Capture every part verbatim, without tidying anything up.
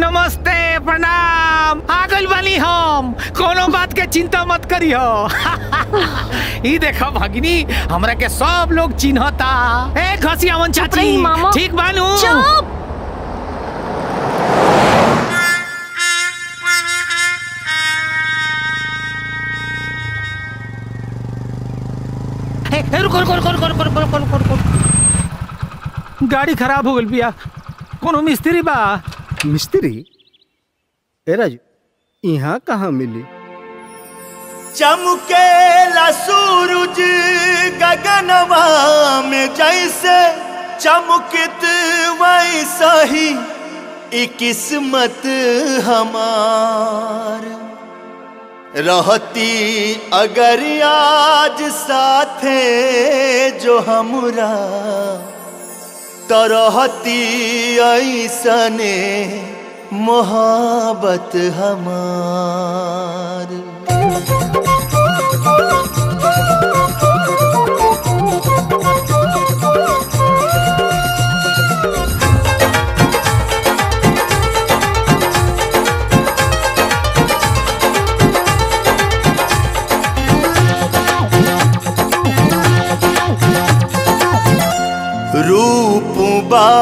नमस्ते प्रणाम आगल वाली हम कोनो बात के चिंता मत करियो। ई देखो भगिनी हमरा के सब लोग चिन्हता। ए घसी अमन चाची ठीक बानू? चुप। ए रुको रुको रुको रुको रुको रुको रुको गाड़ी खराब हो गइल बिया। कोनो मिस्त्री बा? मिस्त्री ए राजू यहाँ कहाँ मिली? चमकेला सूरज गगनवा में जैसे चमकित वैसा ही किस्मत हमार रहती अगर आज साथे जो हमरा तो रहती ऐसने मोहब्बत हमार। रूप बा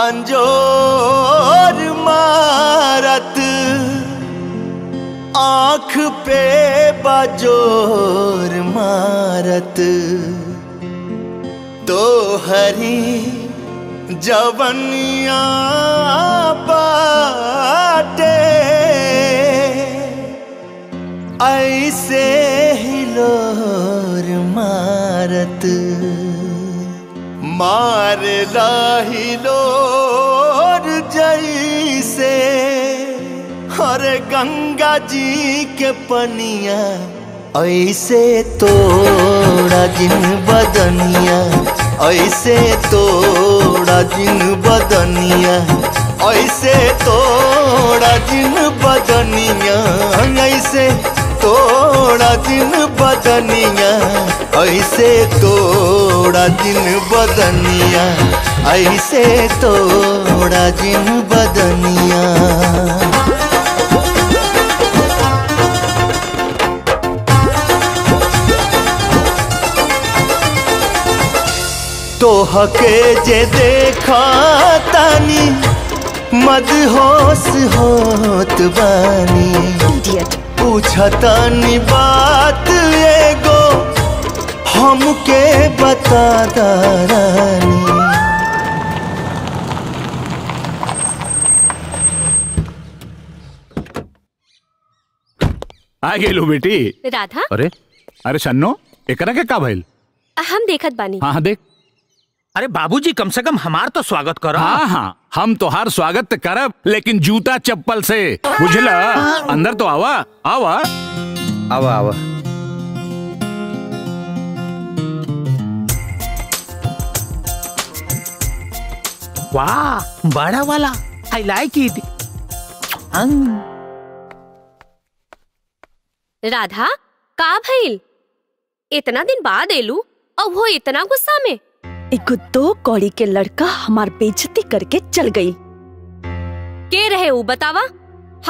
अंजोर मारत आँख पे बजोर मारत तो हरी जवनिया बाटे ऐसे हिलोर मारत मार लाहिलोर जैसे हर गंगा जी के पनिया ऐसे तोड़ा जिन बदनिया ऐसे तोड़ा जिन बदनिया ऐसे तोड़ा जिन बदनिया ऐसे तोड़ा दिन बदनिया ऐसे तोड़ा दिन बदनिया ऐसे तोड़ा दिन बदनिया। तोहके जे देखा तानी मदहोश होत बानी पूछतानी बात एगो हमके बताता रानी आ गेलू बेटी राधा। अरे अरे सन्नो एकरा के का भइल? हम देखत बानी। हाँ देख। अरे बाबूजी कम से कम हमार तो स्वागत करो। हाँ हाँ हम तोहार स्वागत करब लेकिन जूता चप्पल से बुझला। अंदर तो आवा आवा आवा आवा। वाह बड़ा वाला आई लाइक इट। राधा का भइल? इतना दिन बाद एलू और वो इतना गुस्सा में? एगो दो कौड़ी के लड़का हमार बेइज्जती करके चल गई। के रहे वो बतावा?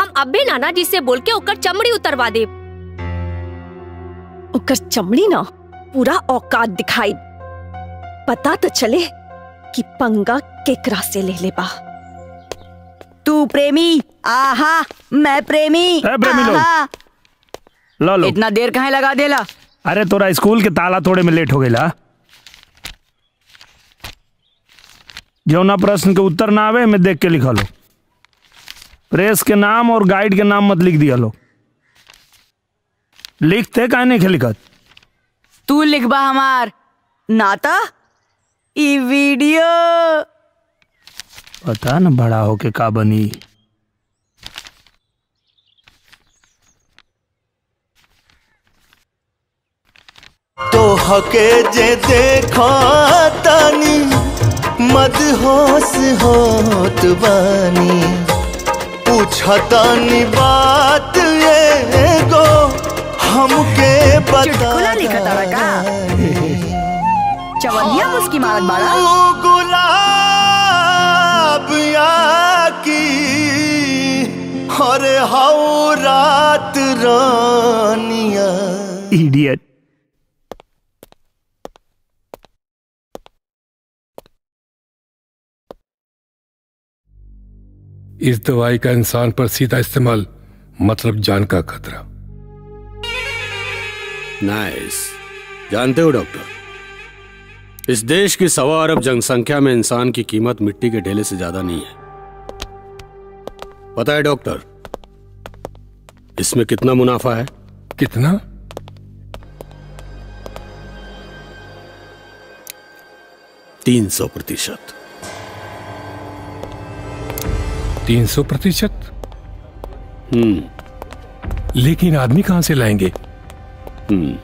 हम अबे नाना जी से बोल के ओकर चमड़ी उतरवा दे। ओकर चमड़ी ना पूरा औकात दिखाई। पता तो चले कि पंगा केकरा से ले लेबा। तू प्रेमी आहा मैं प्रेमी, प्रेमी आहा। लो लो इतना देर कहाँ लगा देला? अरे तोरा स्कूल के ताला तोड़े में लेट हो गया। जौना प्रश्न के उत्तर ना आवे में देख के लिखा लो। प्रेस के नाम और गाइड के नाम मत लिख दिया लो। लिखते काहे नहीं लिखत? तू लिखबा हमार नाता ई वीडियो। पता न बड़ा होके का बनी। तोहके जे देखा तानी मदहोश होत बानी पूछतानी बात एगो हमके बता लिखत का चवनिया मुस्की मारत बाड़ा गुलाब या की और हाउ रात रानिया। इडियट। इस दवाई का इंसान पर सीधा इस्तेमाल मतलब जान का खतरा। नाइस। जानते हो डॉक्टर, इस देश की सवा अरब जनसंख्या में इंसान की कीमत मिट्टी के ढेले से ज्यादा नहीं है। पता है डॉक्टर इसमें कितना मुनाफा है? कितना? तीन सौ प्रतिशत। तीन सौ प्रतिशत हम्म लेकिन आदमी कहां से लाएंगे? हम्म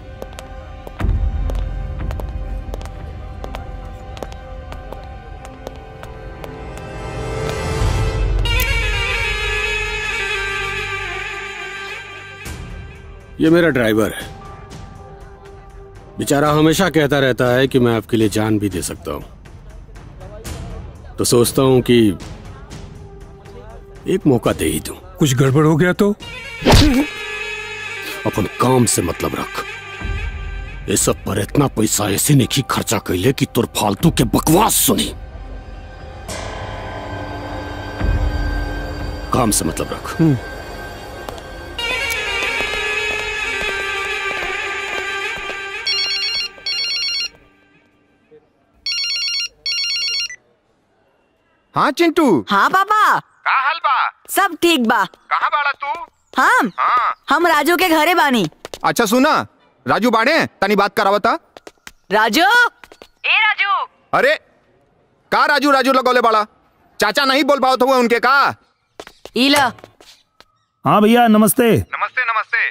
ये मेरा ड्राइवर है, बेचारा हमेशा कहता रहता है कि मैं आपके लिए जान भी दे सकता हूं, तो सोचता हूं कि एक मौका दे ही दूं। कुछ गड़बड़ हो गया तो? अपन काम से मतलब रख। ये सब पर इतना पैसा ऐसे नहीं खर्चा कर ले कि तुर फालतू के बकवास सुनी। काम से मतलब रख। हाँ चिंटू। हाँ पापा। का हाल बा? सब ठीक बा। कहाँ बाड़ा तू? हम हाँ। हम राजू के घरे बानी। अच्छा सुना, राजू बाड़े तनी बात करावता। राजू ए राजू। अरे का राजू राजू लगौले बाड़ा? चाचा नहीं बोल पाओ तो वो उनके का इला। हाँ भैया नमस्ते। नमस्ते नमस्ते।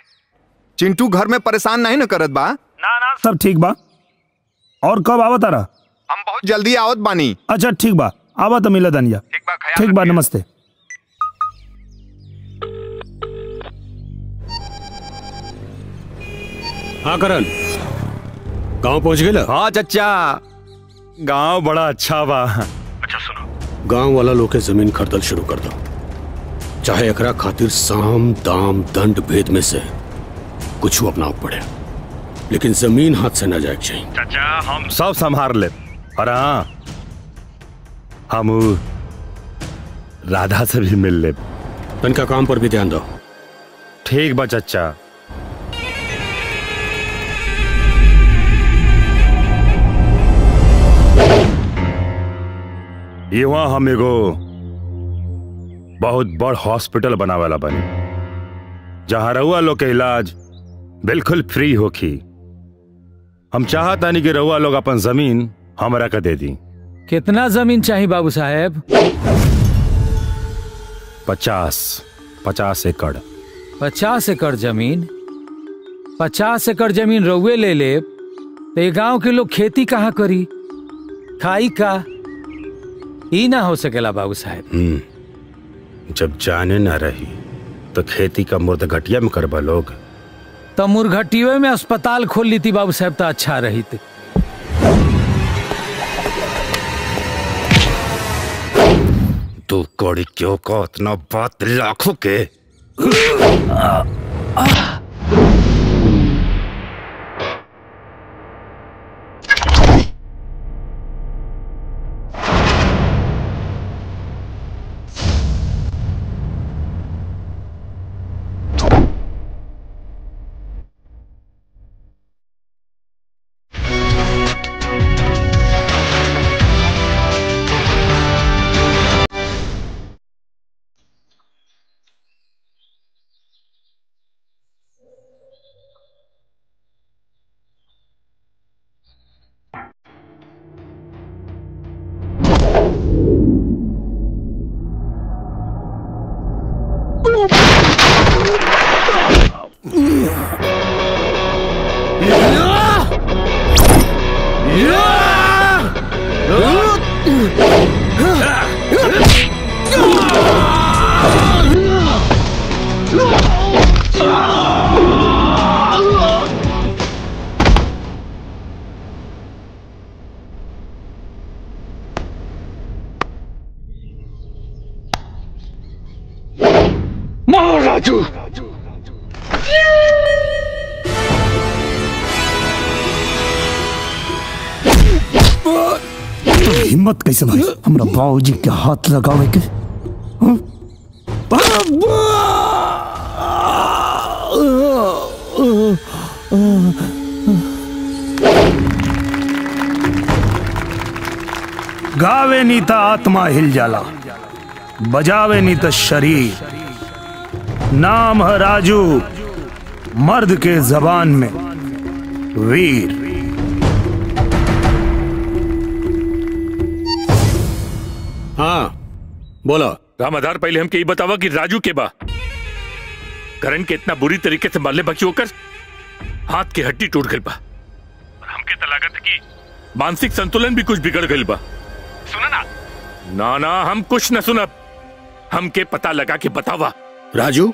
चिंटू घर में परेशान नहीं न करत बा? ना ना सब ठीक बा। और कब आवत? तारा हम बहुत जल्दी आवत बानी। अच्छा ठीक बा, आवा तो मिला दानिया। ठीक बा नमस्ते। हाँ करण, गाँव पहुँच गए? हाँ चच्चा, गाँव बड़ा अच्छा बा। अच्छा सुनो, गाँव वाला लोग के जमीन खरीदल शुरू कर दो, चाहे एकरा खातिर साम दाम दंड भेद में से कुछ अपनाव पड़े, लेकिन जमीन हाथ से ना जाए चाहिए। चच्चा हम सब संभाल ले। और हाँ हम राधा से भी मिल ले। उनका काम पर भी ध्यान दो। ठीक बा चच्चा। यहाँ हम एगो बहुत बड़ हॉस्पिटल बनावाला बनी, जहाँ रउआ लोग के इलाज बिल्कुल फ्री होखी। हम चाहतानी कि रउआ लोग अपन जमीन हमरा के दे दी। कितना जमीन चाहिए बाबू साहेब? पचास पचास एकड़। पचास एकड़ जमीन? पचास एकड़ जमीन रउए ले ले तो ये गाँव के लोग खेती कहाँ करी, खाई का? ई ना हो सकेला बाबू साहेब। जब जाने ना रही तो खेती का मुर्दघटिया में करबा लोग। तो मुर्दघटिया में अस्पताल खोल ली थी बाबू साहेब तो अच्छा रही थी। तू कौड़ी क्यों का इतना बात लाखों के? राजू हिम्मत कैसे भाई हमरा बाबूजी के हाथ लगावे के बाबा गावे नी त आत्मा हिल जाला बजावे नी त शरीर। नाम है राजू मर्द के जबान में वीर। हाँ बोलो रामाधार पहले हमके ये बतावा कि राजू के बा करण के इतना बुरी तरीके से मारले बाकी होकर हाथ के हड्डी टूट गई बा। हमके तो लागत कि मानसिक संतुलन भी कुछ बिगड़ गई बा। सुना ना ना ना हम कुछ न सुना। हमके पता लगा के बतावा राजू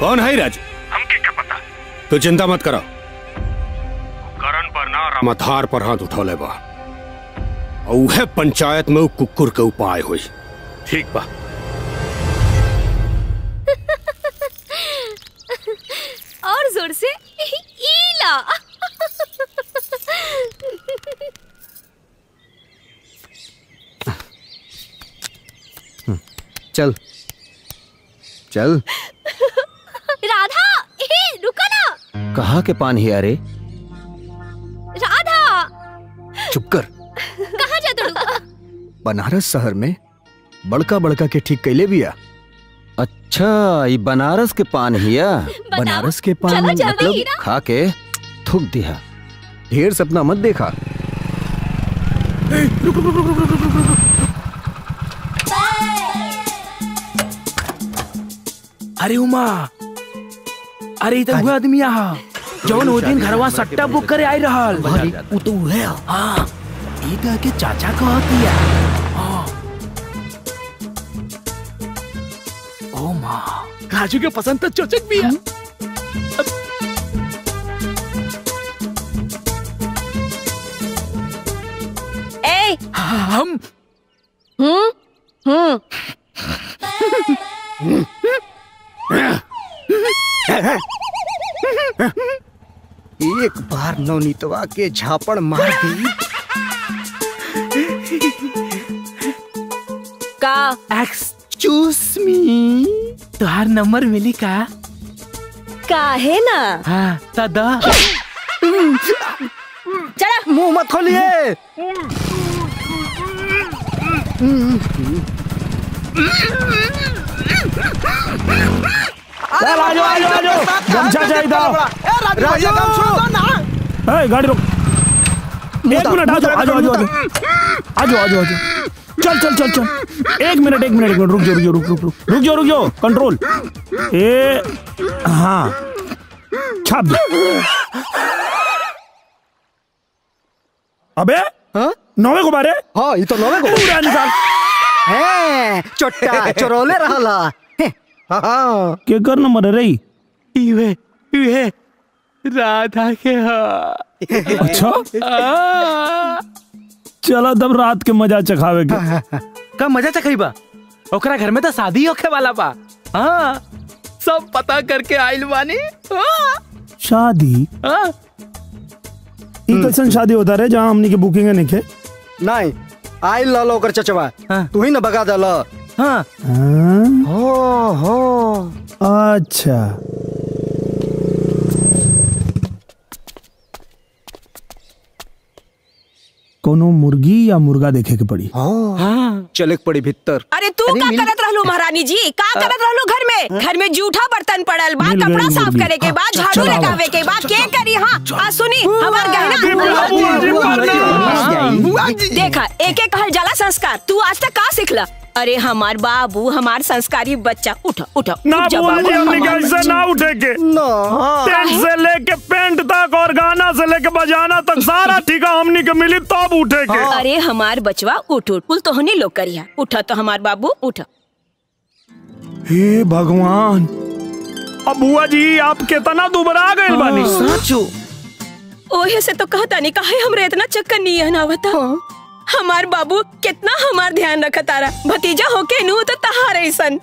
कौन है। राजू हमके क्या पता। तो चिंता मत करो करण पर ना रामाधार पर हाथ उठौले बा औहे पंचायत में कुकुर के उपाय हुई। ठीक बा और जोर से ईला। चल चल राधा रुको ना। कहाँ के पान है अरे राधा चुप कर। कहाँ जा तू? बनारस शहर में बड़का बड़का के ठीक कैले भी आ। अच्छा ये बनारस के पान हिया। बनारस के पान मतलब खा के थूक दिया। ढेर सपना मत देखा। ए, रुक, रुक, रुक, रुक, रुक, रुक, रुक, रुक। अरे उमा अरे इतना हुआ आदमी यहाँ जौन वो दिन घरवा सट्टा बुक करे आई रहा वो तो है। हाँ के चाचा को दिया। ओ माँ राजू के पसंद तो चोचक भी है। ए हम हम्म हम्म एक बार नवनीतवा के झापड़ मार दी का। एक्सक्यूज मी तुहार नंबर मिली का? का है ना। हाँ दादा चला मुंह मत खोलिए। राजू राजू राजू गमछा चाहिए था। राजू गमछा ना। ए गाड़ी रोक। एक मिनट आजो आजो आजो आजो आजो आजो चल चल चल चल एक मिनट एक मिनट एक मिनट रुक जाओ रुक जाओ रुक रुक जाओ रुक जाओ कंट्रोल। ए हाँ छाप दो। अबे हाँ नौवे को मारे। हाँ ये तो नौवे को पूरा निकाल। हैं चोट्टा चोरोले रहा ला। हाँ क्या करना मरे रही ये ये राधा के। हाँ अच्छा चला तब रात के मजा चखावे के। का मजा चखाई बा ओकरा घर में तो शादी होके वाला बा। हाँ सब पता करके आइल बानी। शादी ई कैसन शादी होता रहे जहाँ हमनी के बुकिंग है निके नहीं आइल ला लो कर चचवा तू ही ना बगा दल। हाँ हो हो अच्छा कोनो मुर्गी या मुर्गा देखे के पड़ी। हाँ चलेक पड़ी भीतर। अरे तू का करत रहलू महारानी जी का करत रहलू घर में। घर में जूठा बर्तन पड़ल बा कपड़ा साफ करे के बाद झाड़ू लगावे के बाद के करी। हाँ सुनी हमार गहना देखा एक एक कहल जाला संस्कार। तू आज तक का सीखला? अरे हमार बाबू हमार संस्कारी बच्चा उठा उठा ना से ना उठे के टेंट से लेके पेंट तक और गाना से लेके बजाना तक सारा ठीका हमनी के मिली तब उठे के। अरे हमार बचवा उठ उठ पुल तो हमने लोग करिया उठा तो हमार बाबू उठा। हे भगवान अब बुआ जी आप कितना दुबरा गए बानी। साचो ओहे से तो कहता नहीं कहे हमरे इतना चक्कर नहीं है ना बता। हमार बाबू कितना हमार ध्यान रखा तारा भतीजा होके नू तो तहारे सन।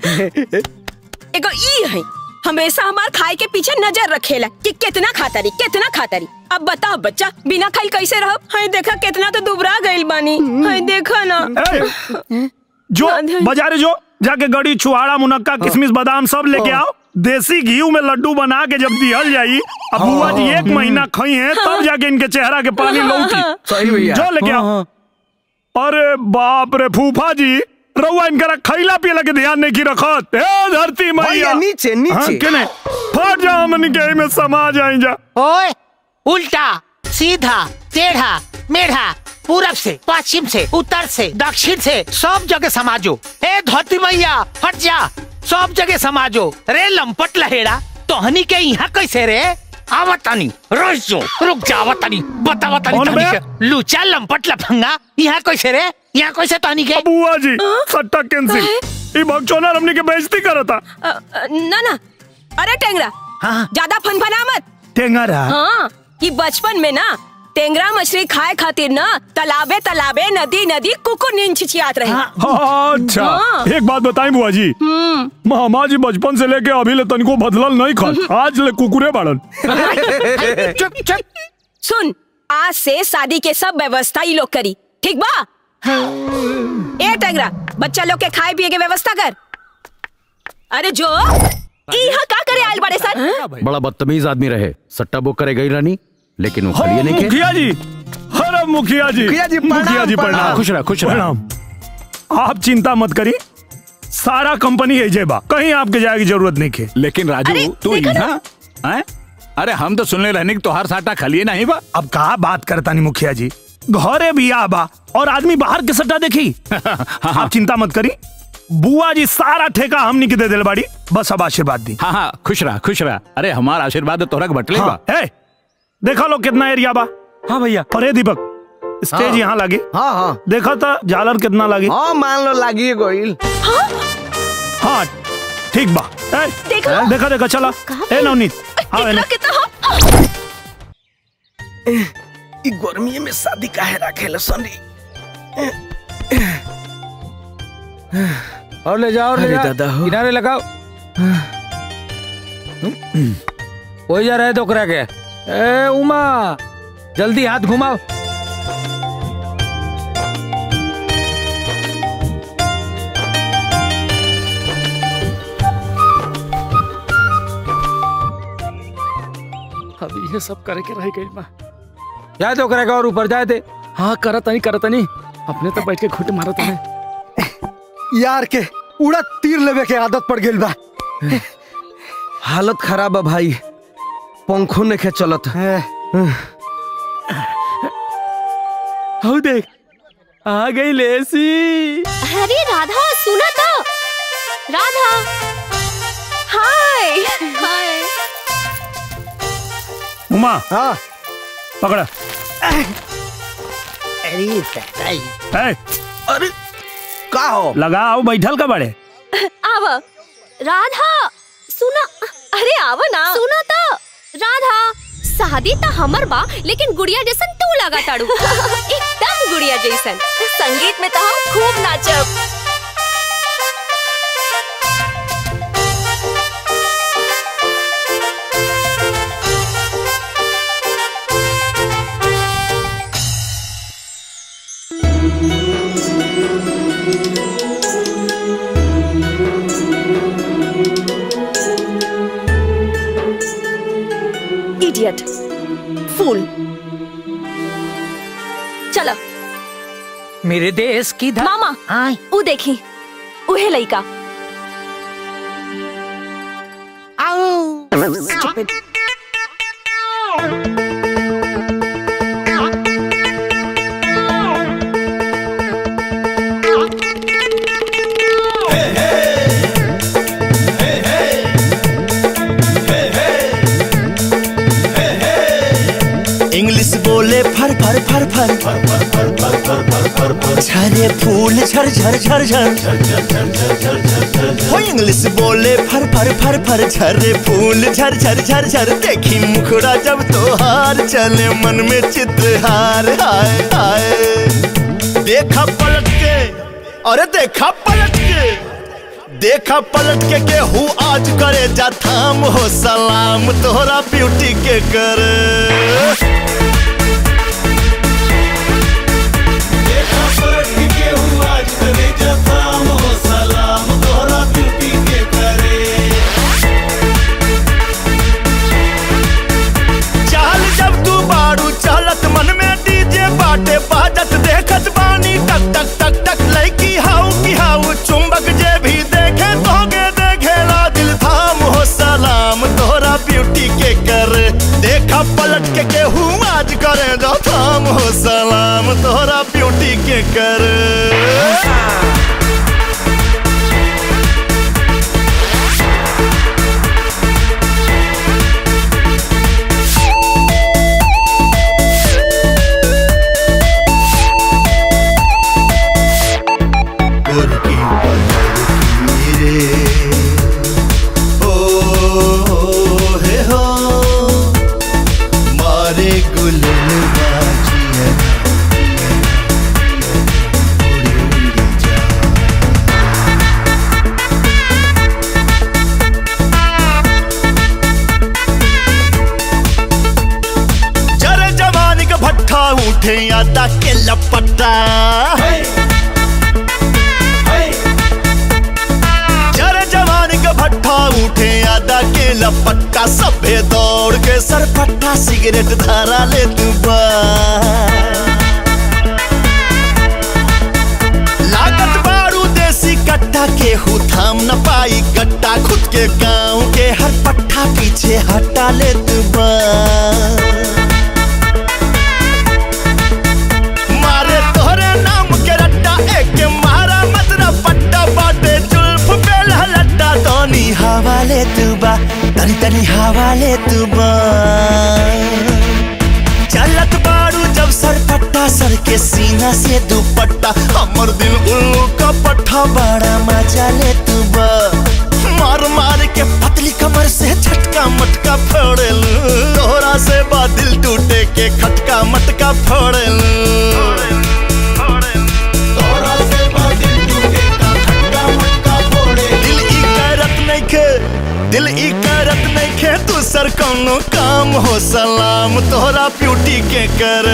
एगो ई है हमेशा हमार खाए के पीछे नजर रखेला कि कितना खाता रही कितना खाता रही। अब बताओ बच्चा बिना खाई कैसे रहो। हाय देखा कितना तो दुबरा गइल बानी। हाय देखा ना जो बाजारे जो जाके गड़ी छुहाड़ा मुनक्का किशमिश बादाम सब लेके आओ। देसी घी में लड्डू बना के जब दिहल जाई अब बुआ जी एक महीना खाई है तब जाके इनके चेहरा के पानी लौटी। जो लेके आओ। अरे बाप रे फूफा जी रउआ इनका खैला पियला के ध्यान नहीं की रखत। ए धरती मैया नीचे नीचे केने फट जाओ हमन के में समा जाई जा। ओए उल्टा सीधा टेढ़ा मेढ़ा पूरब से पश्चिम से उत्तर से दक्षिण से सब जगह समाजो। ए धरती मैया हट जा सब जगह समाजो। रे लंपट लहेड़ा तोहनी के यहाँ कैसे रे आवतानी रोजो रुक जावतानी बतावतानी लुचा लंपट लफंगा यहाँ कैसे रे यहाँ कैसे तोहनी के। बुआ जी सट्टा कैंसिल ई भगचोना हमनी के बेइज्जती करता। ना ना अरे टेंगरा हां ज्यादा फनफना मत। टेंगरा हां कि बचपन में ना टेंगरा मछली खाए खातिर ना तालाबे तालाबे नदी नदी कुकुर नींद छिछियात रहे। अच्छा एक बात बताएं बुआ जी मामा जी बचपन से लेके अभी ले तनको बदलल नहीं खात आज ले कुकुरे बाड़न। चुप चुप सुन आज से शादी के सब व्यवस्था ई लोग करी ठीक बा। ए टेंगरा बच्चा लोग के खाए पिए के व्यवस्था कर। अरे जो इहा का करे आइल बड़े सर। बड़ा बदतमीज आदमी रहे सट्टा बुक करे गई रानी लेकिन वो खलिए नहीं के। मुखिया जी हर मुखिया जी मुखिया जी मुखिया जी प्रणाम। खुश रहा खुश रहा आप चिंता मत करी सारा कंपनी एजेबा कहीं आपके जाए की जरूरत नहीं के। लेकिन राजू तू यहाँ अरे हम तो सुनने रहने की तोहार साटा खलिए नहीं बा। अब कहा बात करता नहीं मुखिया जी घरे भी आबा और आदमी बाहर के सट्टा देखी। आप चिंता मत करी बुआ जी सारा ठेका हमनी के दे दिल बाड़ी बस अब आशीर्वाद दी। हाँ हाँ खुश रहा खुश रहा। अरे हमारा आशीर्वाद तोहरा के बटले बा। देखा लो कितना एरिया बा। हाँ भैया अरे दीपक स्टेज यहाँ लागे। हाँ हाँ देखा था झालर कितना लागे। हाँ मान लो लागी गोइल। हाँ हाँ ठीक बा। ए, देखा देखा देखा चला ए नवनीत कितना कितना गर्मी में शादी काहे रखेला सनी। और ले जाओ और ले जाओ किनारे लगाओ कोई जा रहे तो करा के। ए उमा जल्दी हाथ घुमाओ। अभी ये सब करे के रह गई माँ जाए तो करेगा और ऊपर जाए थे। हाँ करता नहीं करता नहीं अपने तो बैठ के घुट मारा तुमने यार के उड़ा तीर लेवे के आदत पड़ गई बा। हालत खराब है भाई पंखों ने के चलत देख आ गई लेसी। अरे राधा सुना तो राधा हाय हाय उमा हाँ पकड़ा। अरे अरे का हो लगा आओ बैठल का बड़े आवा राधा सुना। अरे आवा ना सुना तो राधा शादी तो हमर बा लेकिन गुड़िया जैसन तू लगा ताड़ू एकदम गुड़िया जैसन। संगीत में तो हम खूब नाचब। फूल चला मेरे देश की धर मामा आए वो देखी उहे लइका आओ फर फर फर फर फर फर फर फर फर फर फर झरे फूल झर झर झर झर हो इंग्लिश बोले फर फर फर फर झरे फूल झर झर झर झर देखी मुखड़ा जब तोहार चले मन में चित्रहार हाय हाय देखा पलट के अरे देखा पलट के देखा पलट के के हूँ आज करे जा थाम हो सलाम तोहरा ब्यूटी के कर। देखा पलट के के हूँ आज करे जा थाम हो सलाम तोहरा ब्यूटी के करे। चल जब तू बारू चलत मन में डीजे बाटे बाजत देखत बानी टक टक टक टक लड़की हाउ की हाउ चुंबक जे भी देखे तोगे देखेला दिल थाम हो सलाम तोहरा ब्यूटी के कर। देखा पलट के केहू आज करे जा थाम हो सलाम तोहरा ब्यूटी के कर। उठे आदा के लपटा जरे जवानी का भट्टा उठे आदा के लपटा सभे दौड़ के सरपट्टा सिगरेट धारा ले दुबा लागत बारू देसी कट्टा के हु थाम न पाई कट्टा खुद के गांव के हर पट्टा पीछे हटा ले दुबा हवाले तुबा तनी तनी हवाले तुबा। चलत बारू जब सरपट्टा सर के सीना से दुपट्टा हमर दिल उल्लू का पट्टा बड़ा मजा ले तुबा मार मार के पतली कमर से झटका मटका फोड़ेलू तोहरा से बादल टूटे के खटका मटका फोड़ेलू दिल ई करत नहीं खे तू सर कौनो काम हो सलाम तोहरा ब्यूटी के कर।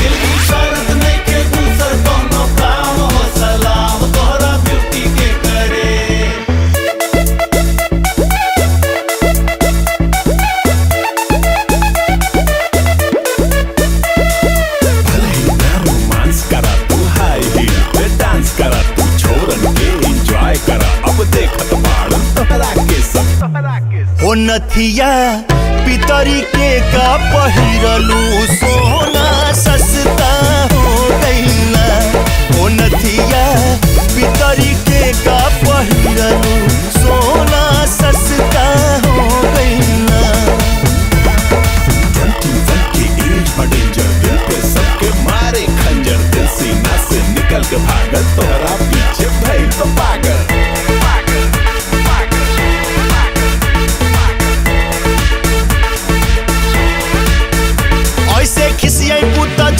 दिल ई करत नहीं खे तू सर कौनो काम हो सलाम तोहरा ब्यूटी के करे। भले ही रोमांस करा तू हाई हील पे डांस करा करा अब देखत हो नथिया पितरी के का पहिरलू सोना सस्ता हो गईला हो नथिया पितरी के का पहिरलू सोना सस्ता हो गईला। जल्दी जल्दी इंच पर डेंजर दिल पे सबके मारे खंजर दिल सीना से निकल के भागत तोरा पीछे भई तो पागल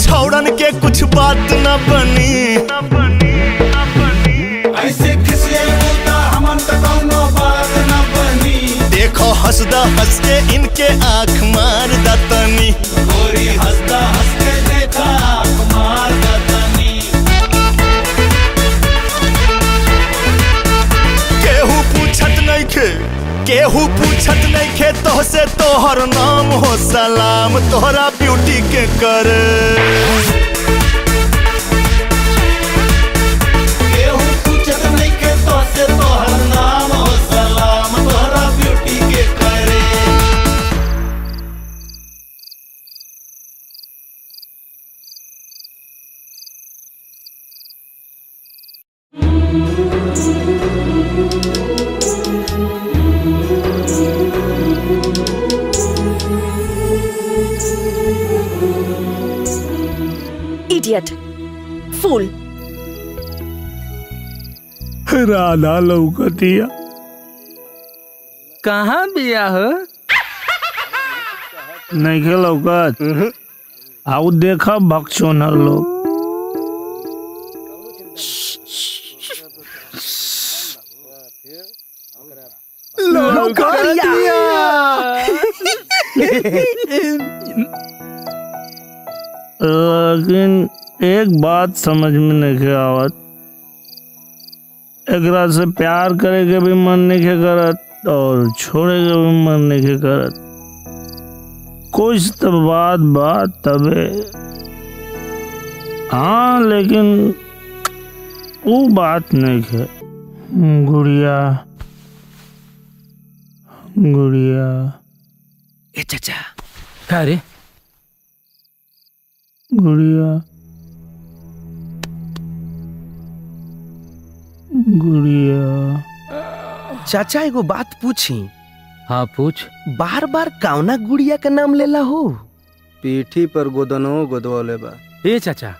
छौड़न के कुछ बात न बनी ऐसे हमन तो कोनो बात न बनी। देखो हंसदा हंस के इनके आँख मार दतनी गोरी हंसदा हंस के देखा आँख मार दतनी। केहू पूछत नहीं खे केहू पूछत नहीं खे तोह से तोहर नाम हो सलाम तोहरा ब्यूटी के कर। केहू पूछत नहीं खे तोह से तोहर नाम हो सलाम तोहरा ब्यूटी के करे। फूल राधा लौकतिया कहाँ बिया हो नहीं के लौकत आओ देखा भक्षोनर लोग लेकिन एक बात समझ में नहीं आवत, एकरा से प्यार करे के भी मन नहीं करत और छोड़े के भी मन नहीं करत। कुछ तो बात बात तबे हाँ, लेकिन वो बात नहीं है। गुड़िया गुड़िया ए चाचा का रे गुड़िया गुड़िया चाचा एगो बात पूछी। हाँ पूछ। बार बार कावना गुड़िया का नाम लेला हो? पीठी पर गोदनो गोदवाले बा। ए चाचा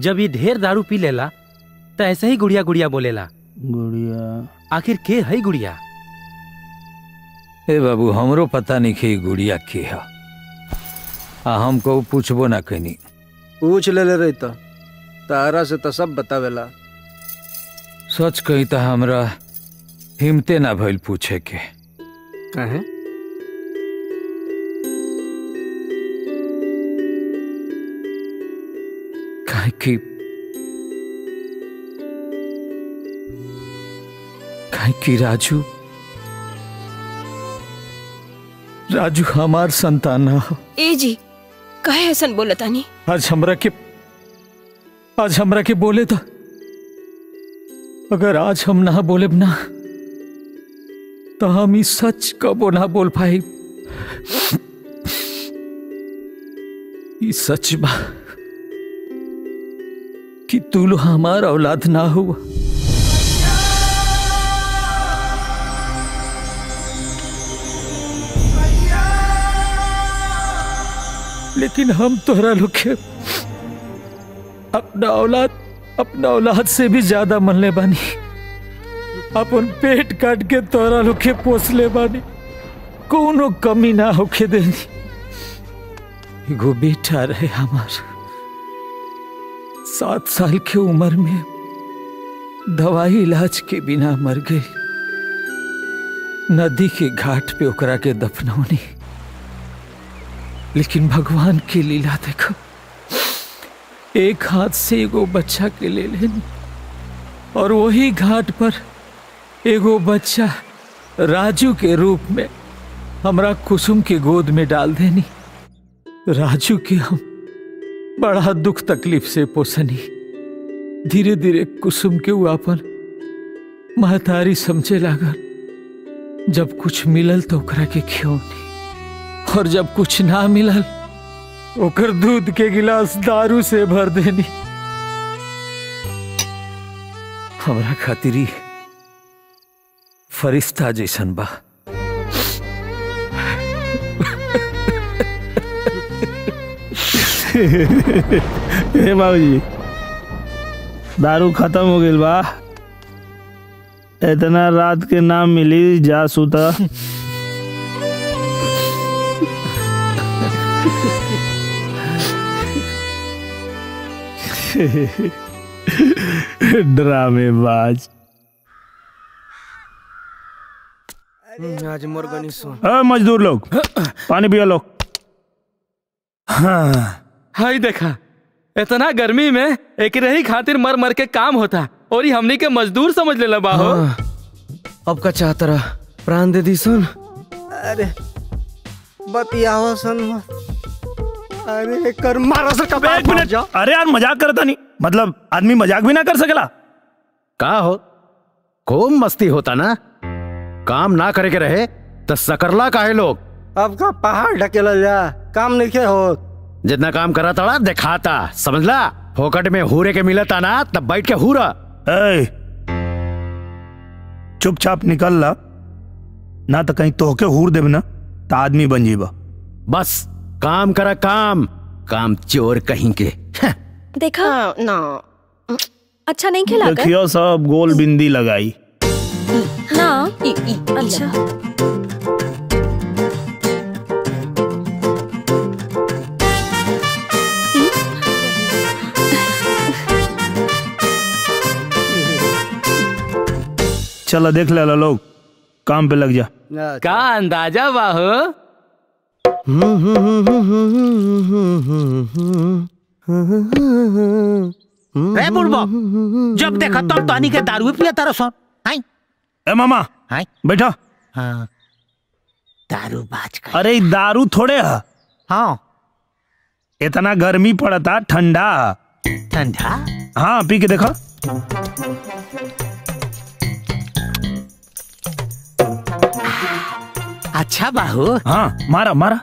जब ये ढेर दारू पी लेला त ऐसे ही गुड़िया गुड़िया बोलेला। गुड़िया आखिर के है गुड़िया? ए बाबू हमरो पता नहीं के गुड़िया के है, आ हमको पूछबो ना कहीं। पूछ ले ले रही तो तारा से तो सब बतावेला। सच कही तो हमरा हिम्मते ना भइल पूछे के। कहे कि कि राजू राजू हमार संतान ए जी कहे ऐसन बोला तानी। आज हमरा के आज हमरा के बोले तो अगर आज हम ना बोले ना तो हम इस सच कबो ना बोल पाए। इस सच बा कि तू लो हमारा औलाद ना हुआ। लेकिन हम तोहरा लोग अपना औलाद अपना औलाद से भी ज्यादा मनले बानी। अपन पेट काट के तोहरा लोग के पोसले बानी, कोनो कमी ना होके देनी। गो बेटा रहे हमारा सात साल की उम्र में दवाई इलाज के बिना मर गई। नदी के घाट पे उकरा के दफनौनी, लेकिन भगवान की लीला देखो, एक हाथ से एगो बच्चा के ले लेनी और वही घाट पर एगो बच्चा राजू के रूप में हमरा कुसुम के गोद में डाल देनी। राजू के हम बड़ा दुख तकलीफ से पोसनी, धीरे धीरे कुसुम के अपन महतारी समझे लागल। जब कुछ मिलल तो ओकरा के खियौनी और जब कुछ ना मिलल ओकर दूध के गिलास दारू से भर देनी। हमरा खातिर फरिश्ता जैसन बा। हे बाबूजी दारू खत्म हो गई बा, इतना रात के नाम मिली जा सुता। ड्रामेबाज। आज मजदूर लोग पानी पिया लोग। हाँ हाई देखा इतना गर्मी में एक रही खातिर मर मर के काम होता और ये हमनी के मजदूर समझ लेला बाहो। हाँ। अब का चाहतरा प्राण दे दी सुन। अरे बतियावा सुन अरे कर मारो से कबे एक मिनट। अरे यार मजाक करता नहीं, मतलब आदमी मजाक भी ना कर सकेला का? हो खूब मस्ती होता ना, काम ना करे के रहे तो सकरला काहे लोग। अब का पहाड़ ढकेला जा, काम नहीं के हो। जितना काम करा था दिखाता समझला। फोकट में हूरे के मिलता ना तब बैठ के हूरा। चुपचाप निकल ला ना तो कहीं तोहके हूर देब ना तो आदमी बन जीबा। बस काम करा काम, काम चोर कहीं के। देखा ना अच्छा नहीं खेला। देखियो सब गोल बिंदी लगाई ना। इ, इ, अच्छा चला देख ले लोग, काम पे लग जा। का अंदाजा बाहू। रे बुढ़बो, जब देखा तब तानी के दारू पिया तारा सो। हाय। ए मामा। हाय। बैठो। हाँ। दारू बाज का। अरे दारू थोड़े है। हाँ। इतना गर्मी पड़ता ठंडा। ठंडा? हाँ पी के देखो। अच्छा बाहू। हाँ मारा मारा।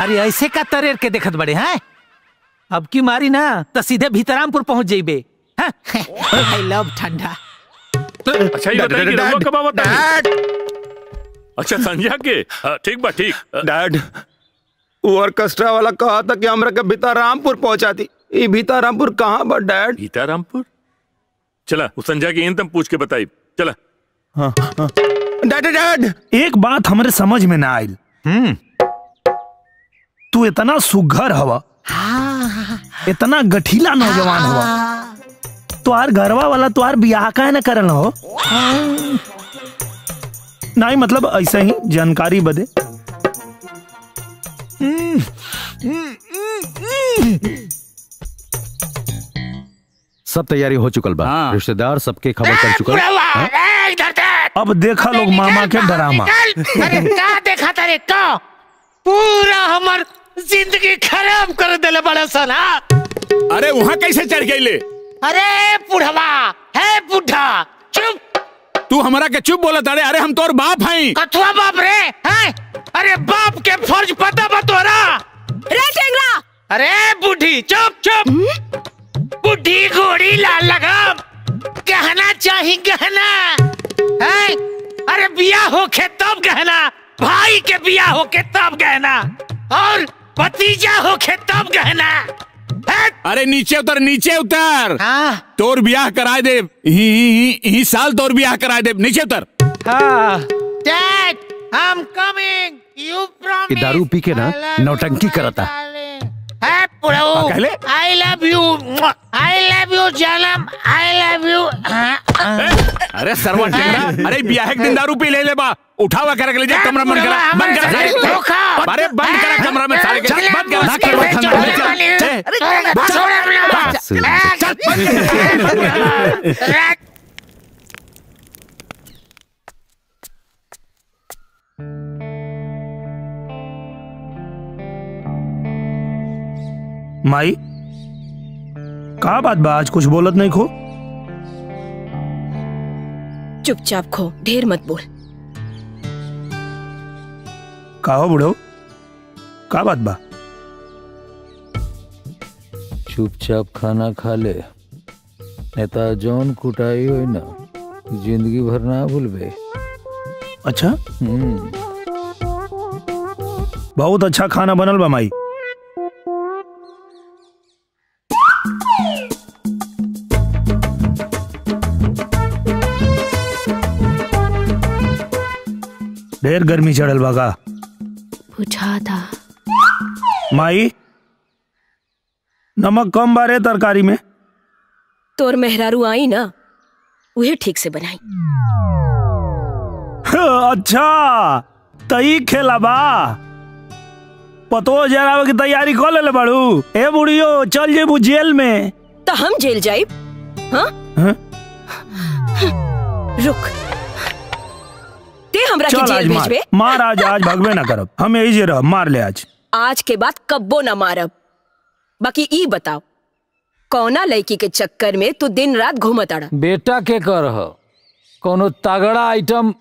अरे ऐसे का तरेर के देखत बड़े हैं। अब की मारी ना तो सीधे भीतरामपुर पहुंच जाइबे। आई लव ठंडा। अच्छा ये बताइए कि रमो कब आता है? अच्छा संजय के ठीक बा ठीक। डैड वो ऑर्केस्ट्रा वाला कहा था कि हमरा के भीतरामपुर पहुंचाती। ये भीतरामपुर कहाँ बा डैड? भीतरामपुर? चला उस संजय की इनतम पूछ के बताई। चला। हाँ, हाँ। डैड डैड एक बात हमारे समझ में ना आयल। हम्म तू इतना सुघर हवा, हाँ। इतना गठीला नौजवान हाँ। हवा तुहार घरवा वाला तुहार ब्याह काहे ना करल हो? हाँ। नहीं मतलब ऐसा ही जानकारी बदे। हम्म हम्म सब तैयारी हो चुकल बा। हाँ। रिश्तेदार सबके खबर कर चुकल। हाँ? अब देखा लोग मामा के ड्रामा। अरे का देखा तारे का पूरा हमर जिंदगी खराब कर देले बड़ा सना। अरे वहाँ कैसे चढ़ गईले? अरे बुढ़वा है बुढ़ा चुप। तू हमरा के चुप बोला तारे। अरे हम तोर बाप हैं। कथुआ बाप रे हैं? अरे बाप के फर्ज पता बा तोरा। अरे बूढ़ी चुप चुप। बुढ़ी घोड़ी लाल लगाम कहना चाहिए कहना है। अरे बिया होके तब कहना, भाई के बिया होके तब कहना और भतीजा होके तब कहना। अरे नीचे उतर नीचे उतर। हाँ। तोर बिया कराए दे ही, ही, ही साल तोर बिया कराए दे। नीचे उतर। हाँ। Dad, I'm coming. You promise. दारू पी के ना नौटंकी करता। I love you I love you जानम आई लव यू। अरे सरवा टेंगरा। अरे ब्याह एक दिन दारू पी ले ले बा। उठावा करके ले जा कमरा। बंद करा बंद करा। अरे बंद करा कमरा में सारे के बंद करा कमरा में। माई का बात बा आज कुछ बोलत नहीं? खो चुपचाप खो, ढेर मत बोल। का हो बुढ़ो का बात बा? चुपचाप खाना खा ले नेता जौन कुटाई हो ना जिंदगी भर ना भूलबे। अच्छा बहुत अच्छा खाना बनल बा माई। ढेर गर्मी चढ़ल बागा। बुझा था माई। नमक कम बारे तरकारी में। तोर मेहरारू आई ना उहे ठीक से बनाई। अच्छा तई खेलाबा पतो जरावे की तैयारी कर ले बड़ू। ए बुढ़ियो चल जेबू जेल में। तो हम जेल जाइब। हाँ? हाँ? रुक हमरा के जेल भेजबे। मार आज आज भगवे ना करब हम यही जे रह। मार ले आज आज के बाद कब्बो ना मारब। बाकी ई बताओ कौना लड़की के चक्कर में तू दिन रात घूमताड़ा? बेटा के करह कोनो तगड़ा आइटम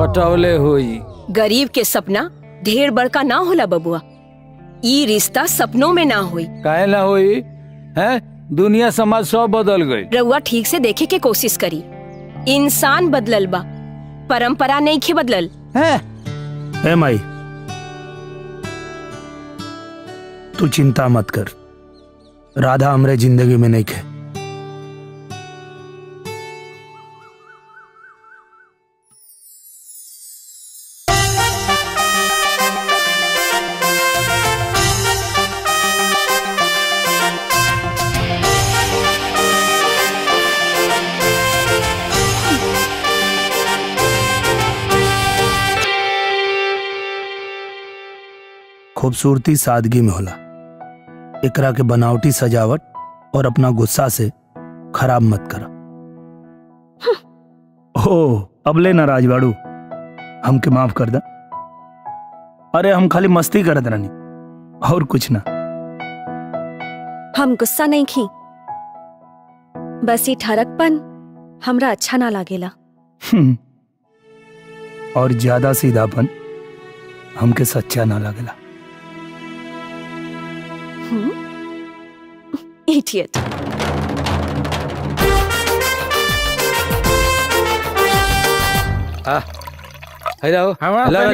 पटौले होई। गरीब के सपना ढेर बड़का ना होला बबुआ। ई रिश्ता सपनों में ना होई। काहे ना होई है? दुनिया समाज सब बदल गई। रउआ ठीक से देखे के कोशिश करी। इंसान बदलल बा परंपरा नहीं के बदलल है। ए माई तू चिंता मत कर। राधा हमरे जिंदगी में नहीं खे। खूबसूरती सादगी में होला। एकरा के बनावटी सजावट और अपना गुस्सा से खराब मत करा। हो अबले ना राजवाड़ू, हमके माफ कर दा। अरे हम खाली मस्ती करत रानी और कुछ ना। हम गुस्सा नहीं की, बस ये ठरकपन हमरा अच्छा ना लागेला। और ज्यादा सीधापन हमके सच्चा ना लागेला। इडियट।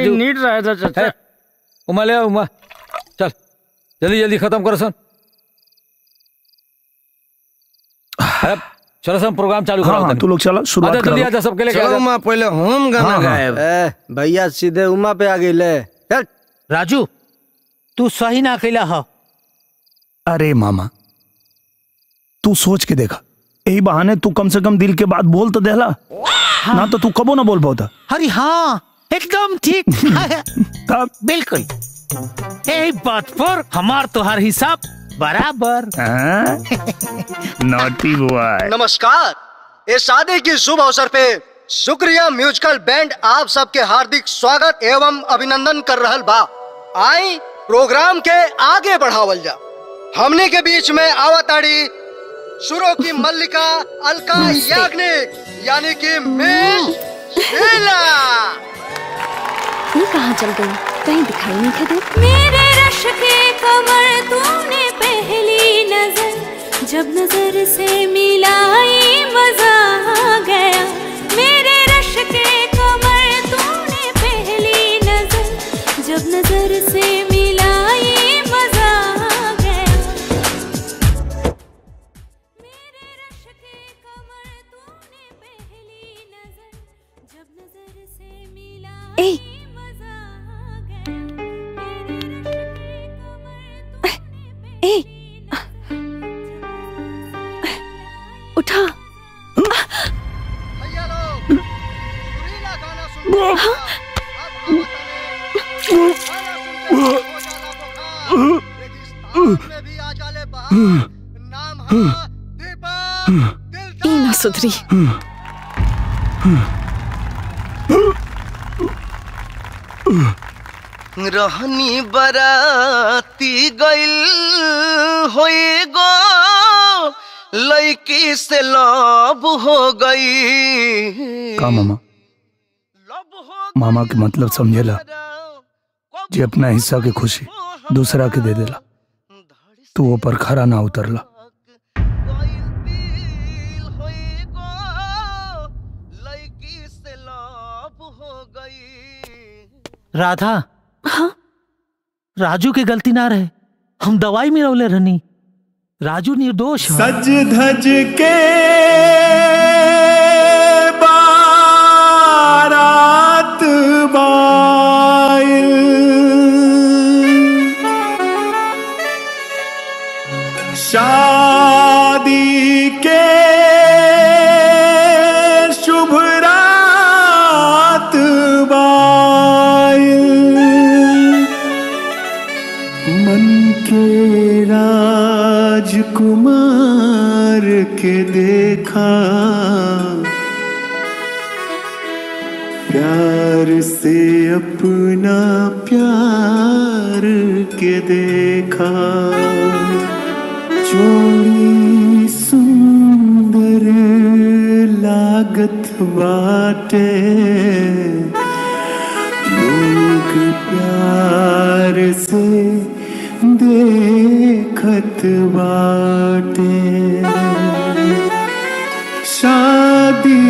नीट रहा था चल। उमा ले उमा, चल जल्दी जल्दी खत्म करो सन। चलो सब प्रोग्राम चालू करो। हाँ, तू लोग चलो शुरुआत करो। जल्दी आजा सबके लिए। चलो उमा पहले होम गाना गायब। भैया सीधे उमा पे आ गई ले। राजू तू सही ना अकेला हो। अरे मामा तू सोच के देखा, यही बहाने तू कम से कम दिल के बात बोल तो देला। हाँ। ना तो तू कबो ना बोल पाता। अरे हाँ एकदम ठीक। बिल्कुल यही बात पर हमार तोहार हिसाब बराबर। Naughty boy. नमस्कार, इस शादी की शुभ अवसर पे शुक्रिया म्यूजिकल बैंड आप सबके हार्दिक स्वागत एवं अभिनंदन कर रहल बा। आई प्रोग्राम के आगे बढ़ावल जा। हमने के बीच में आवताड़ी शुरू की मल्लिका अलका याग्निक यानी कि मिस शीला। ये कहाँ चल गई, कहीं दिखाई नहीं दे रही। मेरे रश के कमर तूने पहली नजर जब नजर से मिलाई मजा आ गया। मेरे रश के कमर तूने पहली नजर जब नजर से मिलाई मजा आ गया। मेरे रश के कमर तूने पहली नजर जब नजर से मिलाई मजा आ गया। ए उठा। भैया लोग सुरीला गाना सुनो। रेगिस्तान भी आ जाले बाहर। नाम हमारा दीपक दिलदार। ई ना सुधरी। रहनी बराती गइल होई गो लइकी से लब हो गई। का मामा मामा के मतलब समझेला जे अपना हिस्सा के खुशी दूसरा के दे देला। तू वो पर खरा ना उतरला। राधा। हाँ? राजू के गलती ना रहे, हम दवाई में रौले रहनी। राजू निर्दोष। सज धज के बारात बाइल शादी के शुभ रात बाइल मन के राजकुमार के देखा प्यार से अपना प्यार के देखा। चोरी सुंदर लागत बाटे लोग प्यार से देखत बाटे। शादी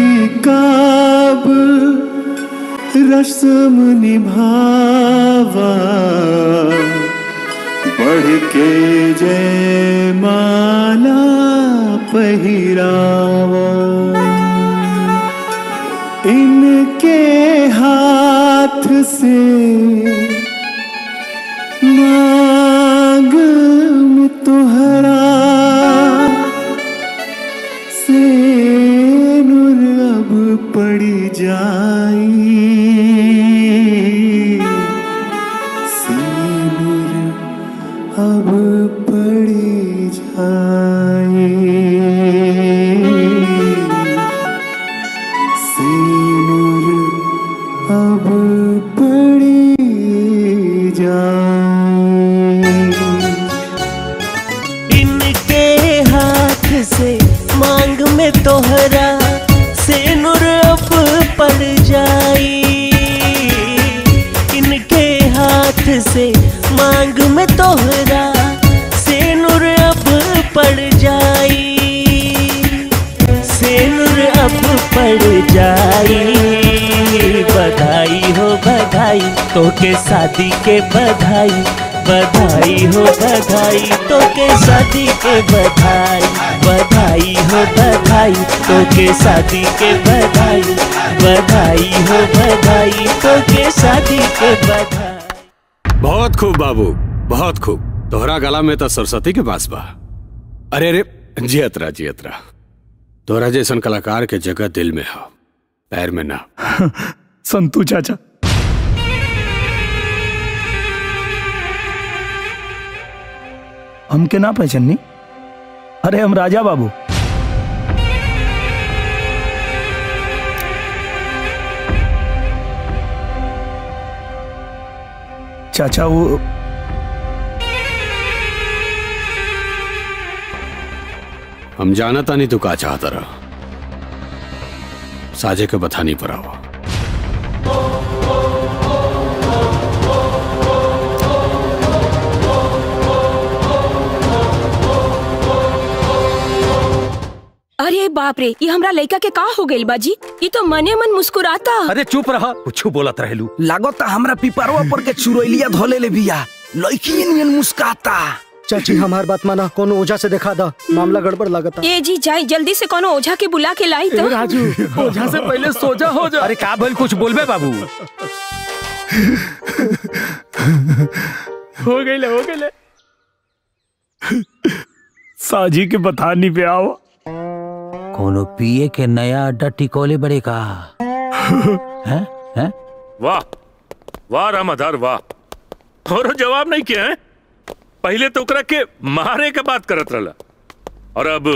काब रस्म निभावा बढ़ के जयमाला पहिरावा। इनके हाथ से नागम तोहरा से नूर अब पड़ी जाई। से नूर हाथ से मांग में तोहरा से नूर अब पड़ जाई, से नूर अब पड़ जाई। बधाई हो बधाई तोके शादी के, बधाई बधाई हो बधाई तोके शादी के, बधाई बधाई हो बधाई तोके शादी के, बधाई बधाई हो बधाई तोके शादी के, बधाई। बहुत खूब बाबू, बहुत खूब। तोहरा गला में तो सरस्वती के पास बा। अरे रे जियतरा जियतरा, तोहरा जैसन कलाकार के जगह दिल में हो, पैर में ना। संतू चाचा हमके ना पहचानी? अरे हम राजा बाबू। चाचा वो हम जानता नहीं तू का चाहता रहा, साजे के बतानी पड़ा हुआ। अरे बाप रे, ये हमरा लड़का के का हो गइल बाजी? ये तो मने मन मुस्कुराता। अरे चुप रहा, कुछ बोलत रहेलू। लागो ता हमरा पिपरवा पर के चुरोइलिया धोले ले बिया, लड़की नियन मुस्काता। चाची हमार बात माना, कोनो ओझा से दिखा दा, मामला गड़बड़ लागता। ए जी जाई जल्दी से कोनो ओझा के बुला के लाई। तो राजू ओझा से पहले सोजा हो जा। अरे का भल कुछ बोलबे बाबू? हो गइल हो गइल, साजी के बतानी पे आओ। कोनो पिए के नया अड्डा टिकोले बड़े का है, है? वाह वाह रामाधार वाह। और जवाब नहीं किया है, पहले तो उकरा के मारे के बात करत रहला, और अब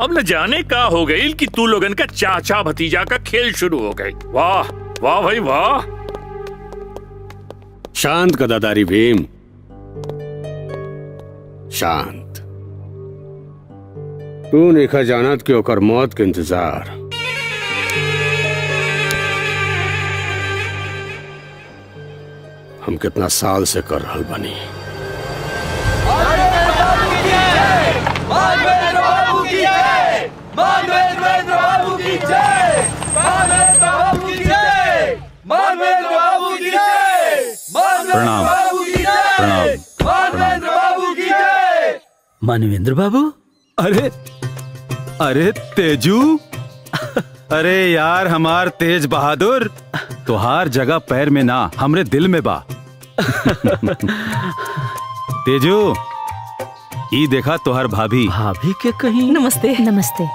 अब न जाने का हो गई कि तू लोगन का चाचा भतीजा का खेल शुरू हो गई। वाह वाह भाई वाह। शांत का दादारी भीम, शांत। तू देखा जानत के ओकर मौत के इंतजार। हम कितना साल से कर रहल बनी। प्रणाम प्रणाम प्रणाम मानवेंद्र बाबू। अरे अरे तेजू, अरे यार हमार तेज बहादुर, तुहार जगह पैर में ना हमरे दिल में बा। तेजू ई देखा तुहार भाभी। भाभी के कहीं नमस्ते नमस्ते।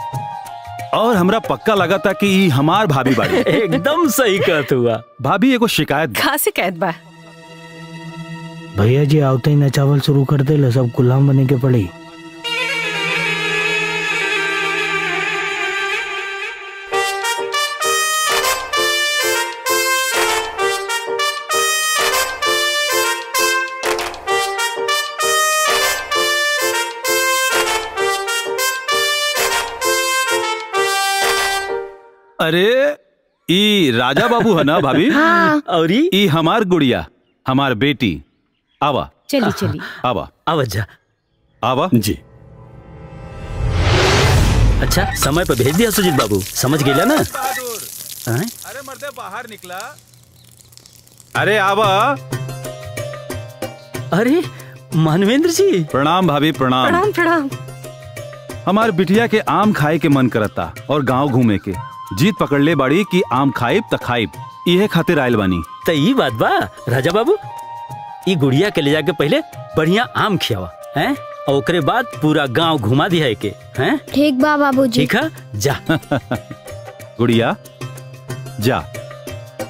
और हमरा पक्का लगा था कि ई हमार भाभी बाड़ी। एकदम सही कहत हुआ भाभी। एगो शिकायत का शिकायत बा भैया जी? आवते ही नचावल शुरू कर दे, सब गुलाम बने के पड़ी। अरे ई राजा बाबू है ना भाभी? हाँ। और ई हमार गुड़िया, हमार बेटी। आवा चली चली आवा आवा जा आवा जी। अच्छा समय पर भेज दिया सुजीत बाबू, समझ गया ना? अरे मर्दे बाहर निकला। अरे आवा। अरे मानवेंद्र जी प्रणाम भाभी प्रणाम प्रणाम प्रणाम। हमार बिटिया के आम खाए के मन करता और गांव घूमे के, जीत पकड़ ले बाड़ी की आम खाइब त खाइब, ये खातिर आयल बानी। त ई बात बा राजा बाबू, ई गुड़िया के ले जाके पहले बढ़िया आम खियावा हैं, और ओकरे बाद पूरा गांव घुमा दिया है के हैं। ठीक बा बाबूजी। ठीक है जा। गुड़िया जा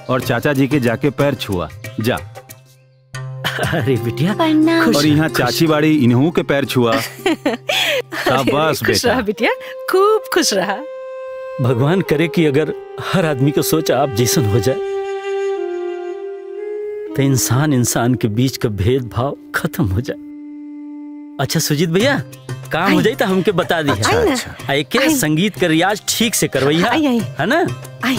और चाचा जी के जाके पैर छुआ जा। अरे बिटिया और यहाँ चाची बाड़ी, इन्हों के पैर छुआ। बस बिटिया खूब खुश रहा। भगवान करे कि अगर हर आदमी का सोच आप जैसन हो जाए तो इंसान इंसान के बीच का भेदभाव खत्म हो जाए। अच्छा सुजीत भैया काम हो जाए तो हमके बता दी। अच्छा, अच्छा। के संगीत का रियाज ठीक से करवैया है ना? आई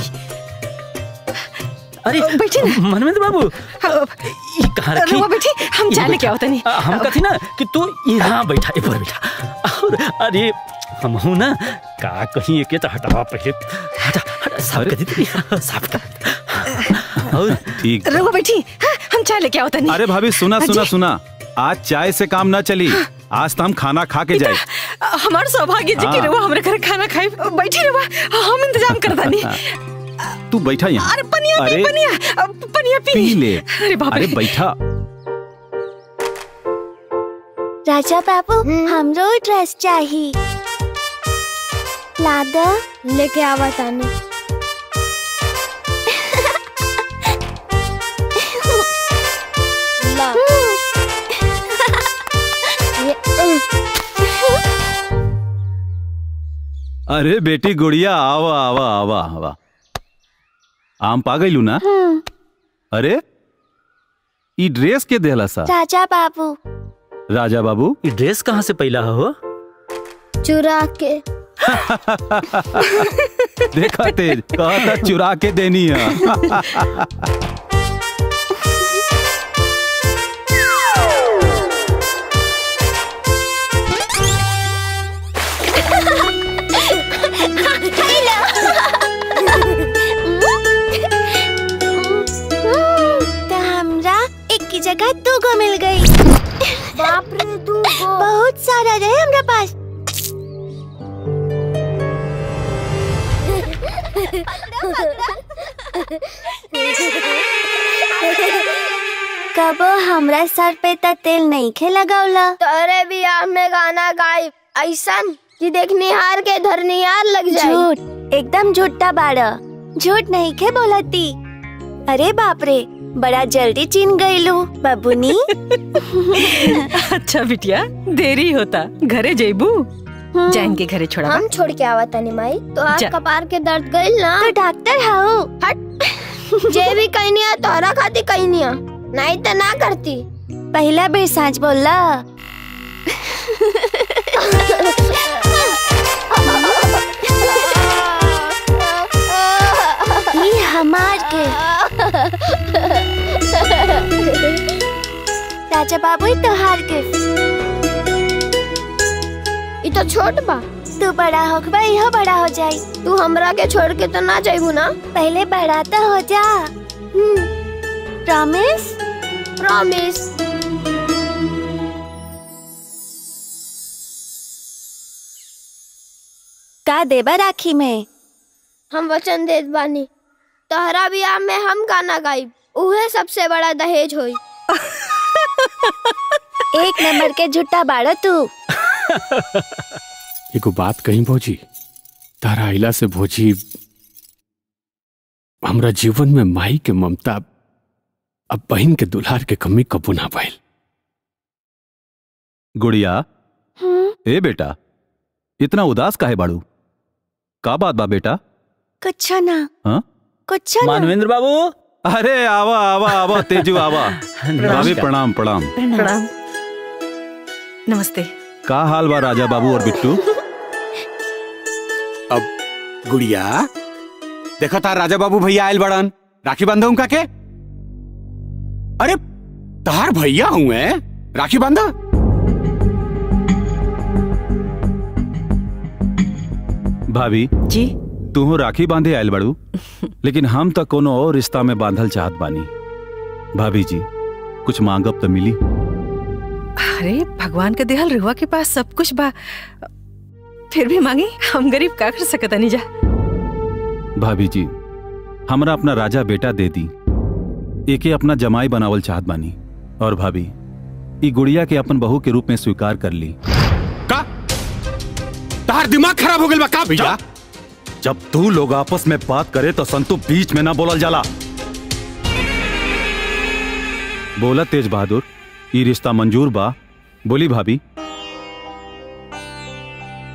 अरे बैठिए ना मनमिंद्र बाबू, ये कहाँ रखी? बैठी, हम जाने क्या होता नहीं। हम कहती ना कि तू यहाँ बैठा पर बैठा। और अरे हम हूँ ना का कहीं एक हटावा पहले हटा हटा साफ कर दी साफ कर। और ठीक रघु बैठी, हम चाय लेके आओ। नहीं अरे भाभी सुना सुना सुना, आज चाय से काम ना चली, आज तो हम खाना खा के जाए। हमारा सौभाग्य जी कि रवा हमारे घर खाना खाए। बैठी रवा, हम इंतजाम करता नहीं। तू बैठा यहाँ। अरे पनिया पी, पनिया पनिया पी ले। अरे बाप रे, अरे बैठा। राजा बाबू हमरो ड्रेस चाहिए, लादा लेके आवा तानी। अरे बेटी गुड़िया आवा आवा आवा आवा, आम पा गई लू ना। अरे ई ड्रेस के देला सा राजा बाबू। राजा बाबू ई ड्रेस कहाँ से पैला हो? चुरा के। देखा तेज कहा था चुरा के देनी है। जगह दो गो मिल गई। बाप रे दो गो, बहुत सारा रहे हमरा पास। कबो हमरा सर पे त तेल नहीं खे लगौला। तोरे बियाह में गाना गाई ऐसा कि देखनी हार के धरनियार लग जाए। झूठ, एकदम झूठा बाड़ा, झूठ नहीं खे बोलती। अरे बाप रे, बड़ा जल्दी चीन गई लू बाबूनी। अच्छा बिटिया, देरी होता, घरे जेबू। जान के घरे छोड़ा, हम छोड़ के आवा तनी माई। तो आज कपार के दर्द गई ना तो डॉक्टर हाओ। हट जेबी कहनिया तोहरा खाती कहनिया, नहीं तो ना करती। पहला बेर सांच बोला। ये हमार के राजा बाबू तोहार गिफ्ट। इ तो छोट बा, तू बड़ा होखबा इहो बड़ा हो जाई। तू हमरा के छोड़ के तो ना जाइबू ना, पहले बड़ा तो हो जा। Promise promise. का देबा राखी में? हम वचन देत बानी तोहरा बियाह में हम गाना गाइब, उहे सबसे बड़ा दहेज होई। एक नंबर के झूठा बाड़ा तू। एगो बात कहीं भौजी, तारा आइला से भौजी हमरा जीवन में माई के ममता अब बहन के दुलार के कमी कबू ना भइल। गुड़िया ए बेटा, इतना उदास काहे बाड़ू? का बात बा बेटा? कुछ ना। हाँ मनमिंद्र बाबू। अरे आवा आवा आवा तेजू आवा। भाभी प्रणाम प्रणाम प्रणाम। नमस्ते। का हाल बा राजा बाबू और बिट्टू? अब गुड़िया देखो तार राजा बाबू भैया आयल बड़न, राखी बांधा उनका के। अरे तार भैया हुए, राखी बांधा। भाभी जी तुहु राखी बांधे आयल बड़ू, लेकिन हम तो कोनो और रिश्ता में बांधल चाहत बानी। भाभी जी कुछ मांगब तो मिली? अरे भगवान के देहल रुआ के पास सब कुछ बा, फिर भी मांगी। हम गरीब का कर सकता नहीं जा। भाभी जी हमरा अपना राजा बेटा दे दी, एके अपना जमाई बनावल चाहत बानी। और भाभी ई गुड़िया के अपन बहू के रूप में स्वीकार कर ली। का तार दिमाग खराब हो गया का भैया? जब तू लोग आपस में बात करे तो संतु बीच में ना बोलल जाला। बोला तेज बहादुर, ये रिश्ता मंजूर बा? बोली भाभी।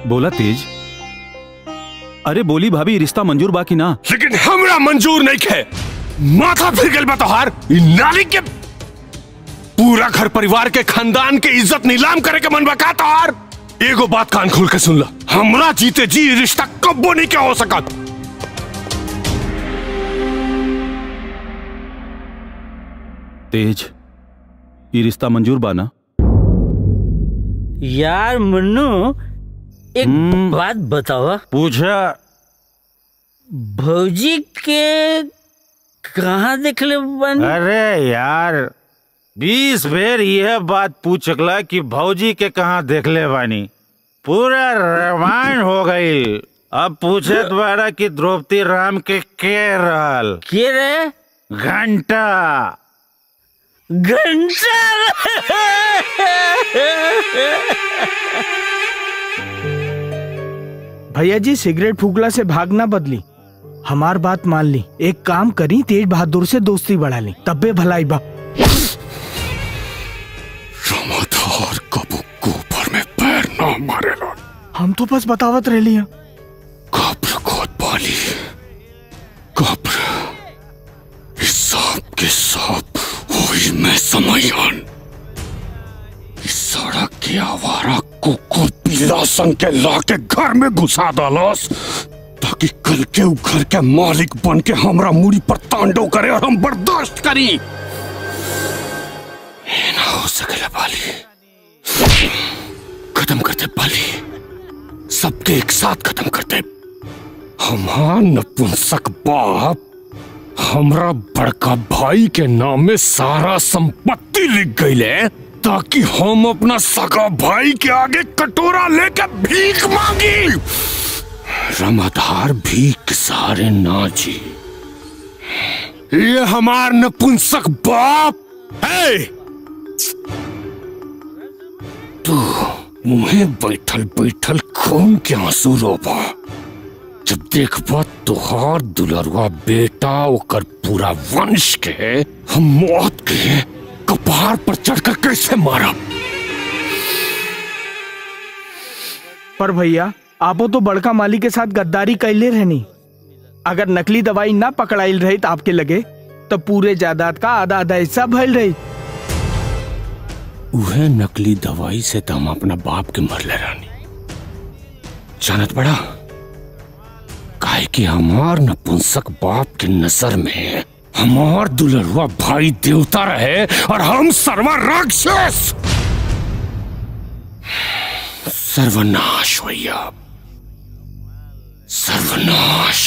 बोला तेज। अरे बोली भाभी, रिश्ता मंजूर बा कि ना? लेकिन हमरा मंजूर नहीं खे। माथा फिर गल बा तोहार। ई नाली के पूरा घर परिवार के खानदान के इज्जत नीलाम करे के मन बा का तोहार? एगो बात कान खोल के सुन ला, हमरा जीते जी रिश्ता कब्बो नहीं क्या हो सका। तेज, ये रिश्ता मंजूर बाना? यार मुन्नू, एक बात बतावा। पूछा। भौजी के कहाँ देखले बन? अरे यार, बीस बेर यह बात पूछ सकला कि भौजी के कहाँ देखले बानी। पूरा रामायण हो गई। अब पूछे द्वारा कि द्रौपदी राम के के रहल? के रहे? घंटा। घंटा। भैया जी सिगरेट फूकला से भागना बदली, हमार बात मान ली। एक काम करी, तेज बहादुर से दोस्ती बढ़ा ली, तब्बे भलाई बा। रमाधार कबू गोबर में पैर ना मारेला। हम तो बस बतावत रह लिया। कब्र खोद पाली, कब्र हिसाब के साथ वही में समयान। सड़क के आवारा कुकुर पीला संग के लाके घर में घुसा डालस ताकि कल के उ घर के मालिक बन के हमरा मूड़ी पर तांडव करे और हम बर्दाश्त करी। ये ना हो सकेला बाली। खत्म करते बाली, सबके एक साथ खत्म करते। हमार नपुंसक बाप हमरा बड़का भाई के नाम में सारा संपत्ति लिख गईले ताकि हम अपना सगा भाई के आगे कटोरा लेके भीख मांगी। रमाधार भीख सारे ना जी, ये हमार नपुंसक बाप है। तू मुहे बैठल बैठल खून के आंसू रोबा जब देखबा तुहार दुलरवा बेटा ओकर पूरा वंश के हम मौत के कपार पर चढ़कर कैसे मारा। पर भैया आपो तो बड़का माली के साथ गद्दारी कैले रहनी। अगर नकली दवाई ना पकड़ाइल रही तो आपके लगे तो पूरे जायदाद का आधा आधा हिस्सा भइल रही। उहे नकली दवाई से तो हम अपना बाप के मरले रहनी। जानत बड़ा काहे कि हमार नपुंसक बाप के नजर में हमार दुलरवा भाई देवता रहे और हम सर्वा राक्षस। सर्वनाश भैया, सर्वनाश।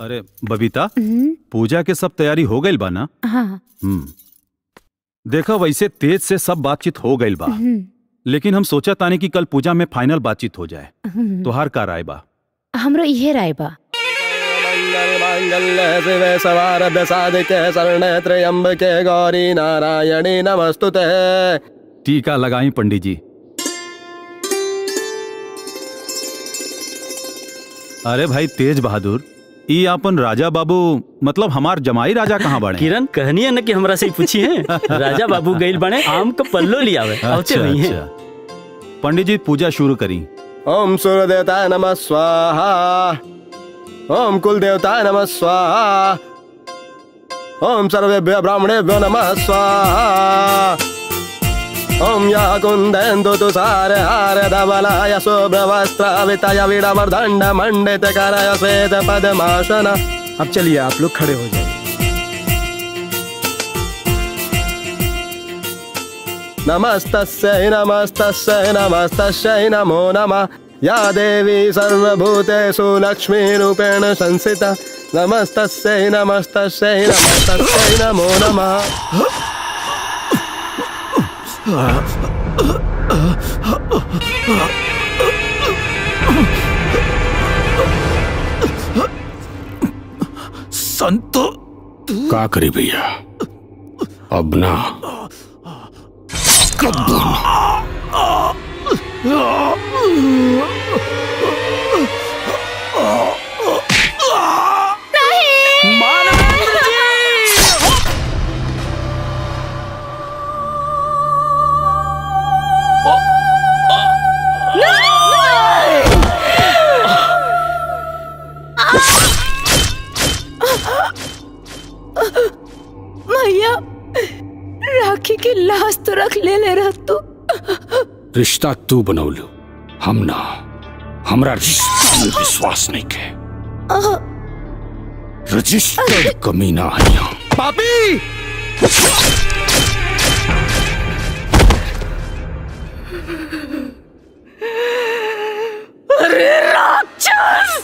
अरे बबीता, पूजा के सब तैयारी हो गई बा ना? हाँ। देखा वैसे तेज से सब बातचीत हो गई बा, लेकिन हम सोचा ताने कि कल पूजा में फाइनल बातचीत हो जाए। तुहार का राय बा? हमरो यह राय बा। शिवे सवारद साधिके शरणे त्र्यंबके गौरी नारायणी नमस्तुते। टीका लगाई पंडित जी। अरे भाई तेज बहादुर, ई अपन राजा बाबू मतलब हमार जमाई राजा कहाँ बने? किरण कहनी है न कि हमरा से ही पूछी है। राजा बाबू गैल बने आम का पल्लो लिया। अच्छा, अच्छा। पंडित जी पूजा शुरू करी। ओम सूर्य देवताय नमः स्वाहा। ओम कुल देवताय नमः स्वाहा। ओम सर्वेभ्य ब्राह्मणेभ्यो नमः स्वाहा। ओम यः कुन्देन्दु तुषारे हारे धवलाय शुभ्रवस्त्राविताय विडवर्दण्ड मण्डित कराय श्वेत पद्मासन। अब चलिए आप लोग खड़े हो जाए। नमस्तस्यै नमस्तस्यै नमस्तस्यै नमो नमः। या देवी सर्वभूतेषु लक्ष्मीरूपेण संस्थिता। नमस्तस्यै नमस्तस्यै नमस्तस्यै नमो नमः। संतो का करी भैया, अब ना कब मैया राखी की लाश तो रख ले ले रहा तू। रिश्ता तू बनौलू, हम ना। हमरा रिश्ता में विश्वास नहीं के रजिस्टर्ड कमीना है। पापी। अरे राक्षस,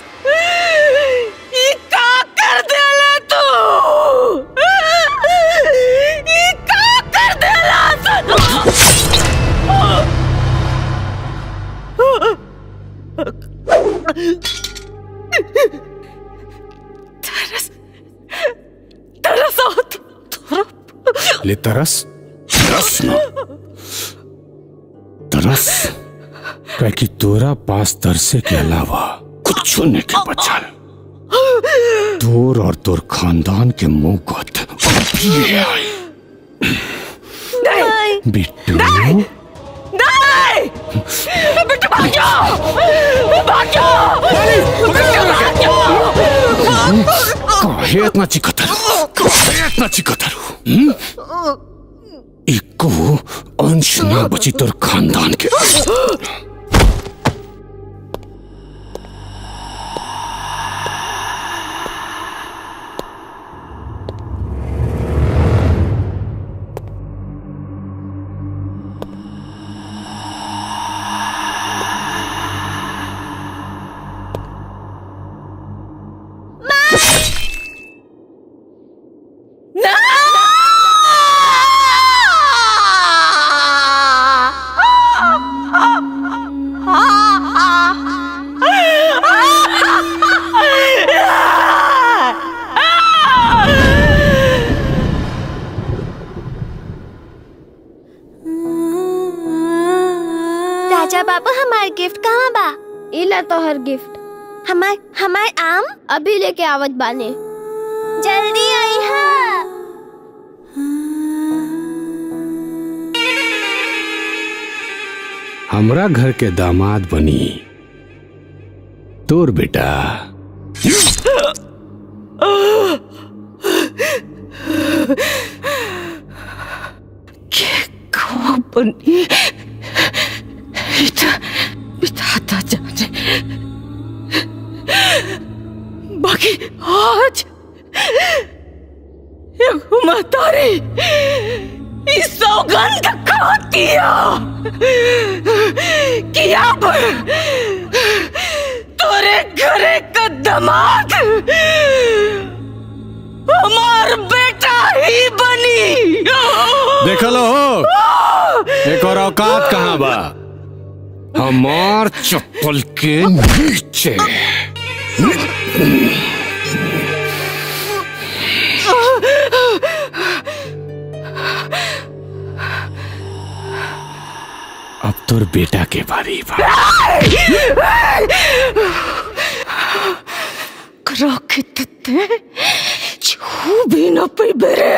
ये का कर देला तू, ये का कर देला तू। तरस तरस ले तरस तरस ना तरस कि तोरा पास तरसे के अलावा कुछ नहीं के बचल। तोर और तोर खानदान के मुंह गोत बिट्टू बिट्टू भागो भागो काहे इतना चिकतर काहे इतना चिकतर इको अंश ना बची तोर खानदान के। बाबू हमार गिफ्ट कहाँ बा? इला तो हर गिफ्ट हमार हमार आम अभी लेके आवत बाने, जल्दी आई हाँ। हमरा घर के दामाद बनी तोर बेटा। के को बनी बिताता जाने बाकी आज मातारी इस सौगंध खा दिया कि अब तोरे घरे का दामाद हमार बेटा ही बनी। देख लो एक और औकात कहाँ बा? हमार चप्पल के नीचे अब तोर बेटा के बारी बा। छू भी न पी बेरे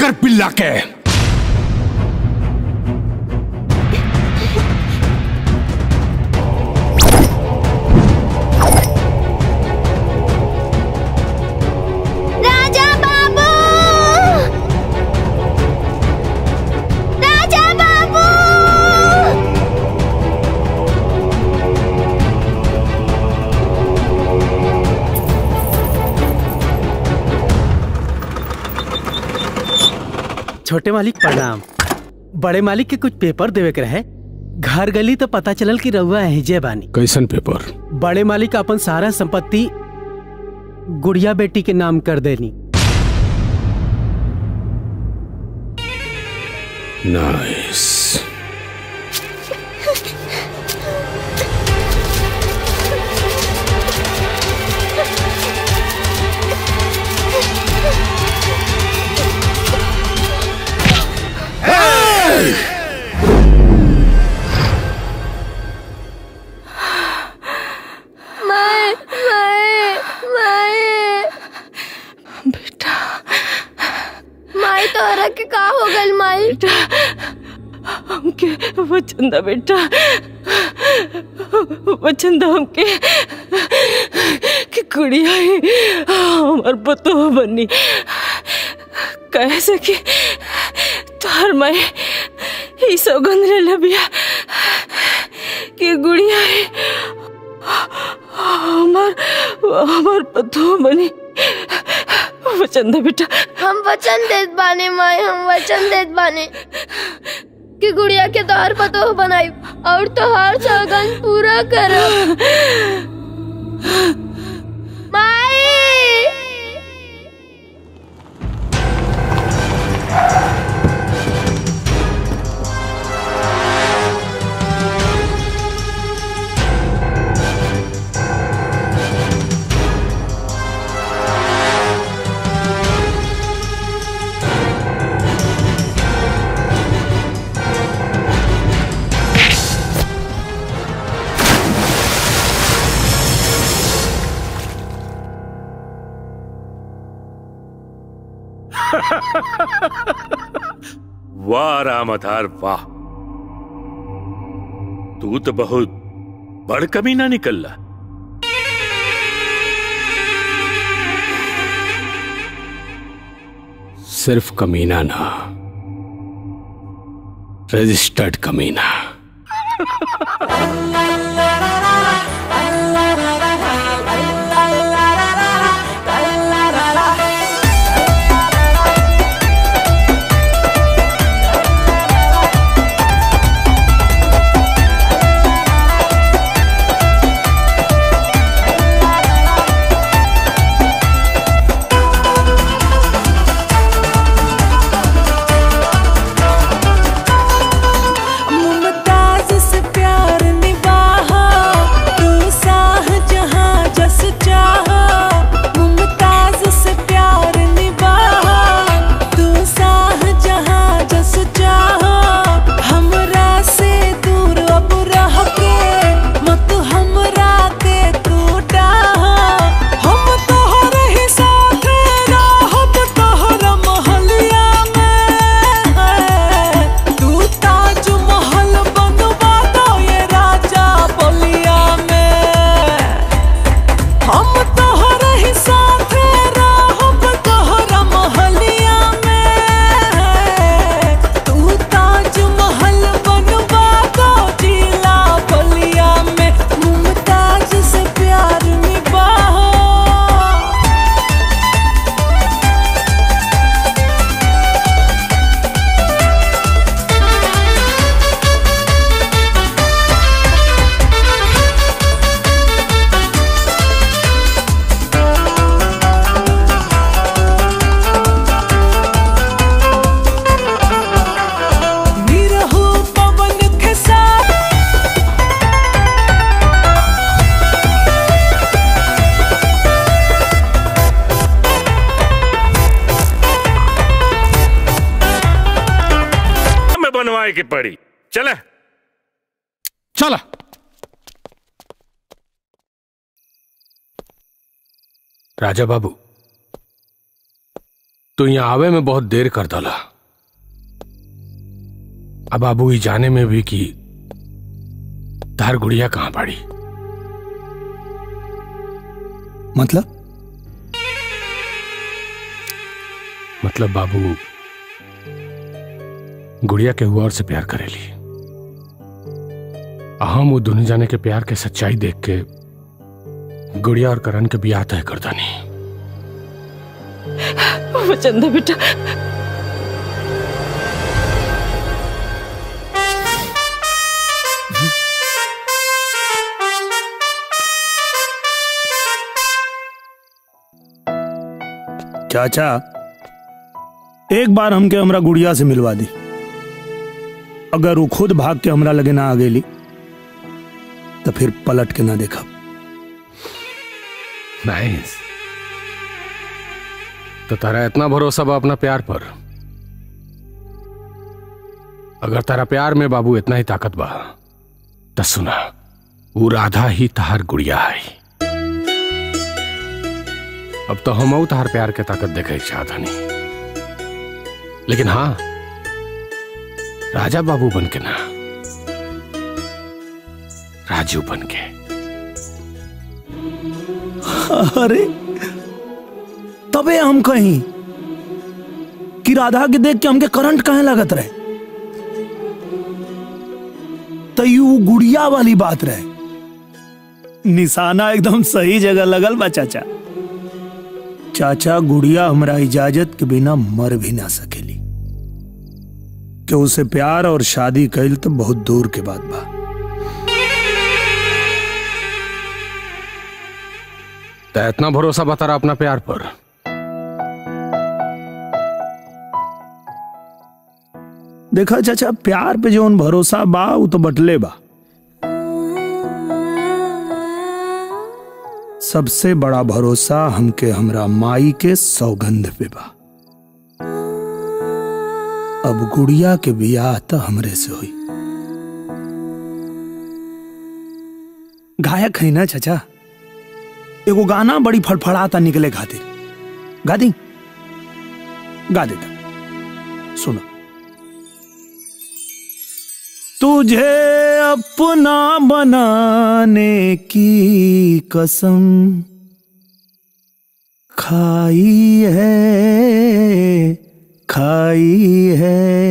कर पिल्ला के छोटे मालिक प्रणाम। बड़े मालिक के कुछ पेपर देवे के रहे, घर गली तो पता चलल कि रउआ हिजे बानी। कैसन पेपर? बड़े मालिक अपन सारा संपत्ति गुड़िया बेटी के नाम कर देनी। नाइस। वचंदा बेटा, वचंदा हमके कुड़ियाई हमार बतुआ बनी कहे सके तोहर माई ई सौगंध ले लबिया कि गुड़ियाई हमार हमार बतुआ बनी। वचन दे बेटा। हम वचन देत बानी माई, हम वचन देत बानी कि गुड़िया के तोहर पतोह बनाई और तोहर सौगंध पूरा करब। वाह रामाधार वाह, तू तो बहुत बड़ कमीना निकल ला। सिर्फ कमीना ना, रजिस्टर्ड कमीना। पड़ी चले चला। राजा बाबू तू तो यहां आवे में बहुत देर कर डाला। अब बाबू ही जाने में भी कि धार गुड़िया कहां पड़ी। मतलब मतलब बाबू गुड़िया के हुआ और से प्यार करेली। अहम वो दोनों जाने के प्यार के सच्चाई देख के गुड़िया और करण के बियाह तय करता नहीं। वचन दे बेटा। चाचा एक बार हमके हमरा गुड़िया से मिलवा दी। अगर वो खुद भाग के हमरा लगे ना आ गई तो फिर पलट के ना देखा। नाइस। तो तारा इतना भरोसा बा अपना प्यार पर। अगर तारा प्यार में बाबू इतना ही ताकत बा तो सुना वो राधा ही तहार गुड़िया है। अब तो हम तहार प्यार के ताकत देखे चाहता नहीं, लेकिन हाँ राजा बाबू बनके ना, राजू बनके। अरे तबे हम कहीं कि राधा के देख के हमके करंट कहे लागत रहे, तयू गुड़िया वाली बात रहे। निशाना एकदम सही जगह लगल बा चाचा। चाचा गुड़िया हमरा इजाजत के बिना मर भी ना सकेली, कि उसे प्यार और शादी कइल तो बहुत दूर के बात बा। तो इतना भरोसा बता रहा अपना प्यार पर, देखा चाचा प्यार पे जो उन भरोसा बा वो तो बटले बा। सबसे बड़ा भरोसा हमके हमरा माई के सौगंध पे बा। अब गुड़िया के बियाह तो हमरे से हुई। गायक है ना चाचा, एगो गाना बड़ी फड़फड़ाता निकले खातिर गा दी, गा देता सुनो। तुझे अपना बनाने की कसम खाई है, खाई है।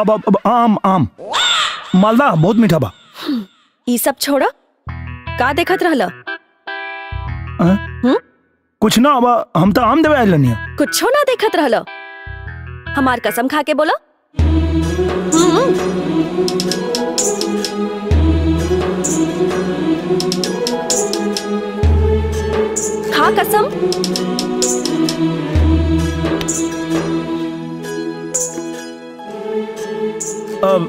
अब, अब, अब आम आम मालदा बहुत मीठा बा। ये सब छोड़ा का देखत रहला? कुछ ना, अब हम तो आम देवे आइल नहीं। कुछ ना देखत रहला, हमार कसम खा के बोला। खा कसम। अब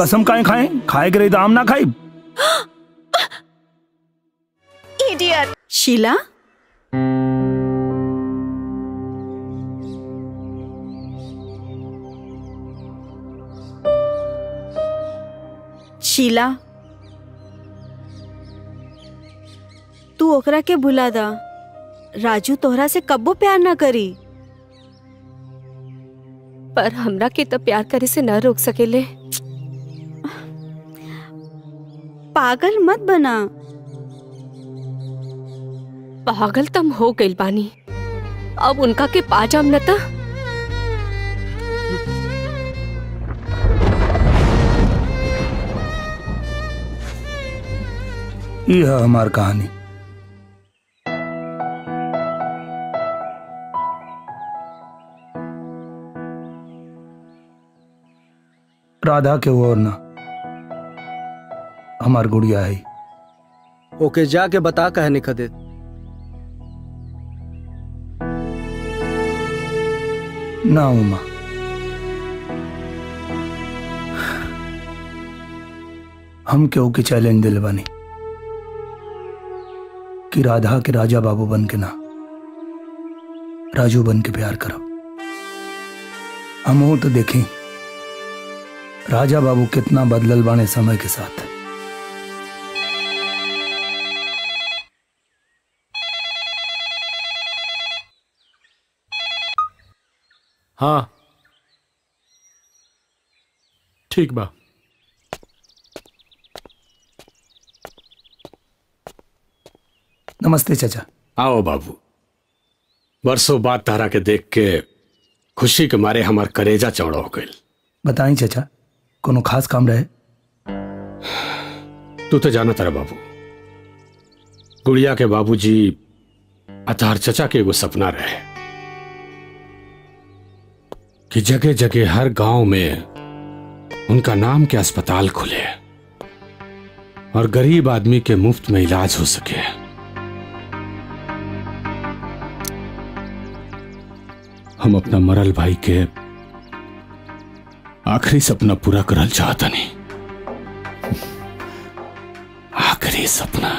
कसम काहे खाए, खाए के रही तो आम ना खाई। इडियट शीला, शीला तू ओकरा के भुला दा। राजू तोहरा से कब्बो प्यार ना करी, पर हमरा के तो प्यार करे से ना रोक सकेले। पागल मत बना। पागल तम हो गई बानी, अब उनका के पाजाम न था। यह हमार कहानी। राधा के वो ना हमार गुड़िया है। ओके जाके बता कहे निखा दे। ना उमा, हम केहू के चैलेंज दिल बानी कि राधा के राजा बाबू बन के ना राजू बन के प्यार करो। हम हो तो देखें राजा बाबू कितना बदलल बाने समय के साथ। हाँ ठीक बा। नमस्ते चाचा। आओ बाबू, बरसों बाद तारा के देख के खुशी के मारे हमार करेजा चौड़ा हो गइल। बताई चाचा कोनो खास काम रहे? तू तो जाना तारा बाबू, गुड़िया के बाबूजी अतार चचा के एगो सपना रहे कि जगह जगह हर गांव में उनका नाम के अस्पताल खुले और गरीब आदमी के मुफ्त में इलाज हो सके। हम अपना मरल भाई के आखिरी सपना पूरा करल चाहता नहीं। आखिरी सपना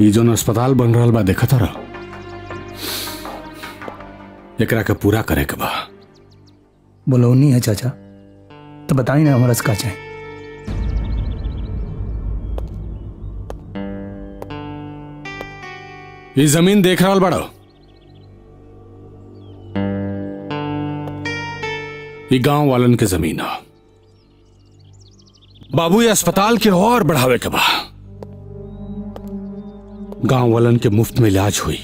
ये जोन अस्पताल बन रहा बा देखा था एकरा के पूरा करे के बा। बोलौनी है चाचा तो बताई ना हमारा का चाहे। ये जमीन देख रहा बाड़ो, ये गांव वालन के जमीन है बाबू। ये अस्पताल के और बढ़ावे के बा, गांव वालन के मुफ्त में इलाज हुई,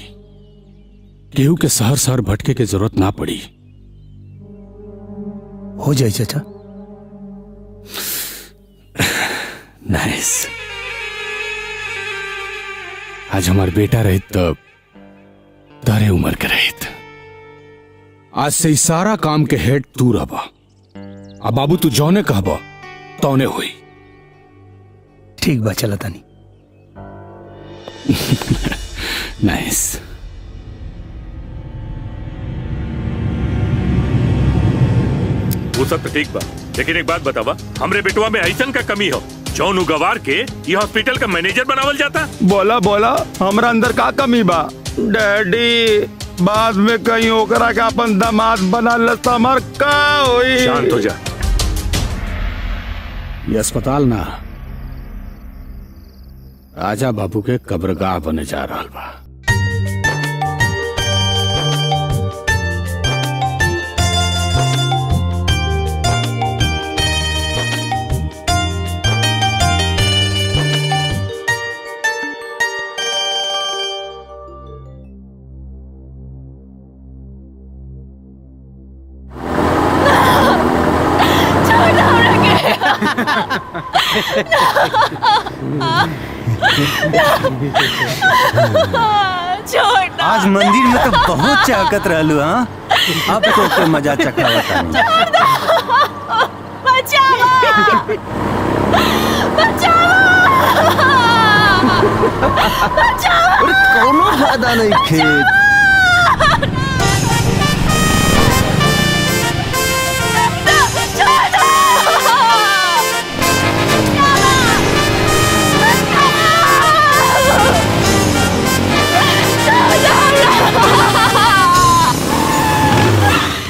केहू के शहर शहर भटके के जरूरत ना पड़ी। हो जाए चाचा। नाइस। आज हमार बेटा रहित तब तारे उम्र के रहित। आज से इस सारा काम के हेड तू रहा। अब बाबू तू जौने कहबा तौने हुई। ठीक बा चला तानी। नाइस। वो सब तो ठीक बा, लेकिन एक बात बतावा, हमरे बेटवा में ऐसा का कमी हो जौन उगवार के ये हॉस्पिटल का मैनेजर बनावल जाता। बोला बोला हमरा अंदर का कमी बा डैडी, बाद में कहीं ओकरा का अपन दामाद बना लेता मर का होई। शांत हो जा। ये अस्पताल ना राजा बाबू के कब्रगाह बने जा रहा बा। आज मंदिर में तो बहुत चाकत रहलू। हाँ अब तो के मजा चखा होता है। बचाओ बचाओ कोनो फायदा नहीं खेत।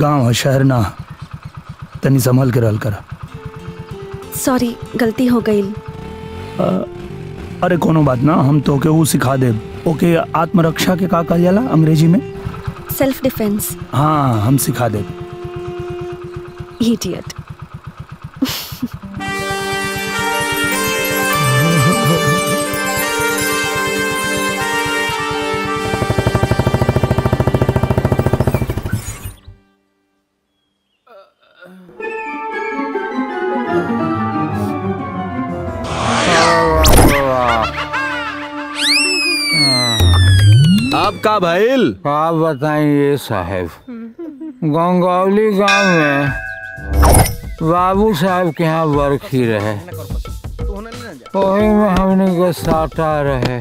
गांव है शहर ना, तनी संभल के रहल करा। सॉरी गलती हो गई। अरे कोनो बात ना, हम तो के वो सिखा दे। ओके आत्मरक्षा के का कहल जाला अंग्रेजी में? Self defence. हाँ हम सिखा दे। इडियट। का भाईल आप बताइए साहब, गंगौली गांव में बाबू साहब के यहाँ वर्क ही रहे, वही में हमने के साटा रहे।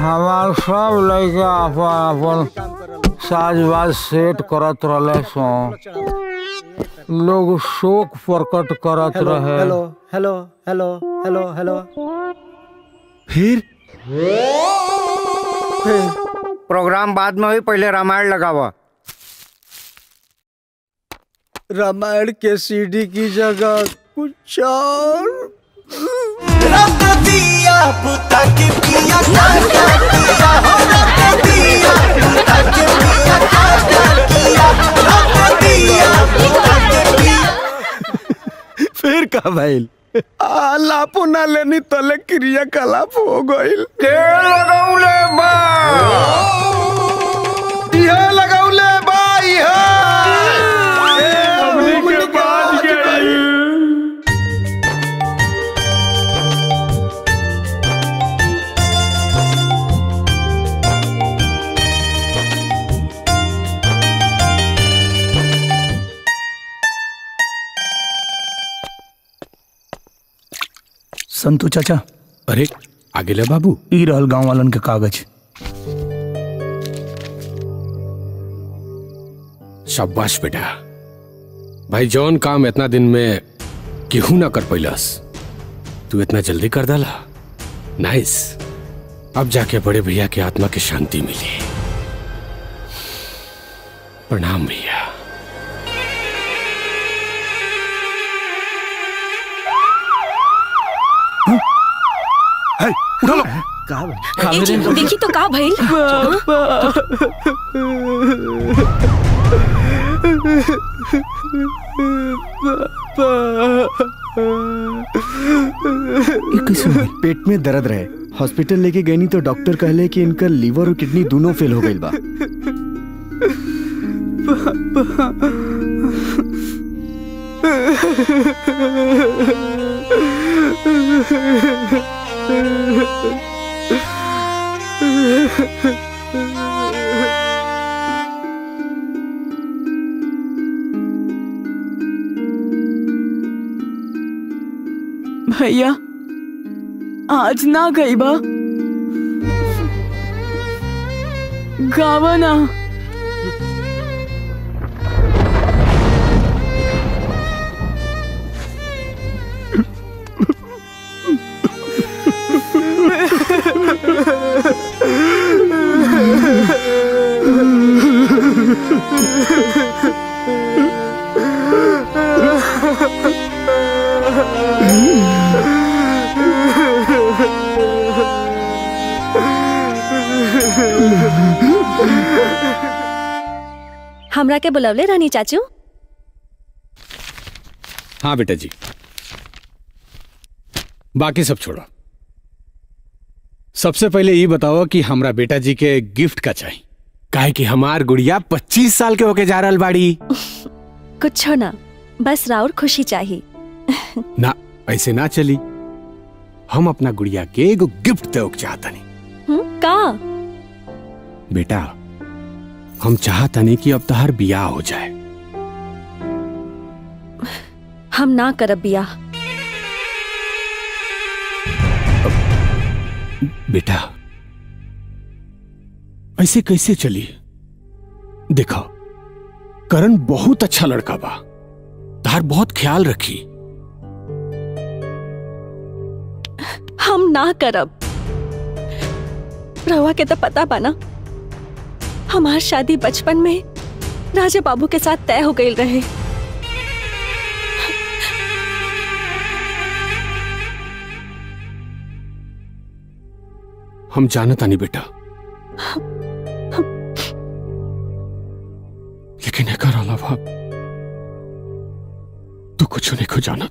हमार सब लड़का अपन अपन साजबाज सेट करत रहे, सो लोग शोक प्रकट करत रहे। Hello hello hello hello hello फिर प्रोग्राम बाद में हुई, पहले रामायण लगावा। रामायण के सीडी की जगह कुछ और रख दिया पुता के पिया काटा किया। हो रख दिया पुता के पिया काटा किया। रख दिया पुता के पिया। फिर का भइल। आलापो ना लेनी तले क्रियाकलाप हो गइल। के लगाउले बा इहा लगाउले बा इहा संतु चाचा। अरे आगे ले बाबू, ई रहल गाँव वालन के कागज। शाबाश बेटा, भाई जौन काम इतना दिन में केहू ना कर पैलस, तू इतना जल्दी कर डाला। नाइस, अब जाके बड़े भैया के आत्मा की शांति मिली। प्रणाम भैया। देखी तो का भाई। पेट में दर्द रहे, हॉस्पिटल लेके गई तो डॉक्टर कहले कि इनका लीवर और किडनी दोनों फेल हो गई बा। भैया आज ना गई बा, गावा ना। हमरा के बुलावले रानी चाचू। हाँ बेटा जी, बाकी सब छोड़ो, सबसे पहले ये बताओ कि हमरा बेटा जी के गिफ्ट का चाहिए, काहे कि हमार गुड़िया पच्चीस साल के होके जा रहल बाड़ी। कुछ ना, बस राउर खुशी चाहिए। ना ऐसे ना चली, हम अपना गुड़िया के एगो गिफ्ट देवक चाहतनी। हम्म, का? बेटा हम चाहतनी कि अब तहर बियाह हो जाए। हम ना करब बियाह। बेटा ऐसे कैसे चली? देखो करण बहुत अच्छा लड़का बा, तार बहुत ख्याल रखी। हम ना करब। रवा के तो पता पाना, हमार शादी बचपन में राजा बाबू के साथ तय हो गई रहे। हम जानता नहीं बेटा, लेकिन एकर अलावा तू कुछ नहीं को जाना।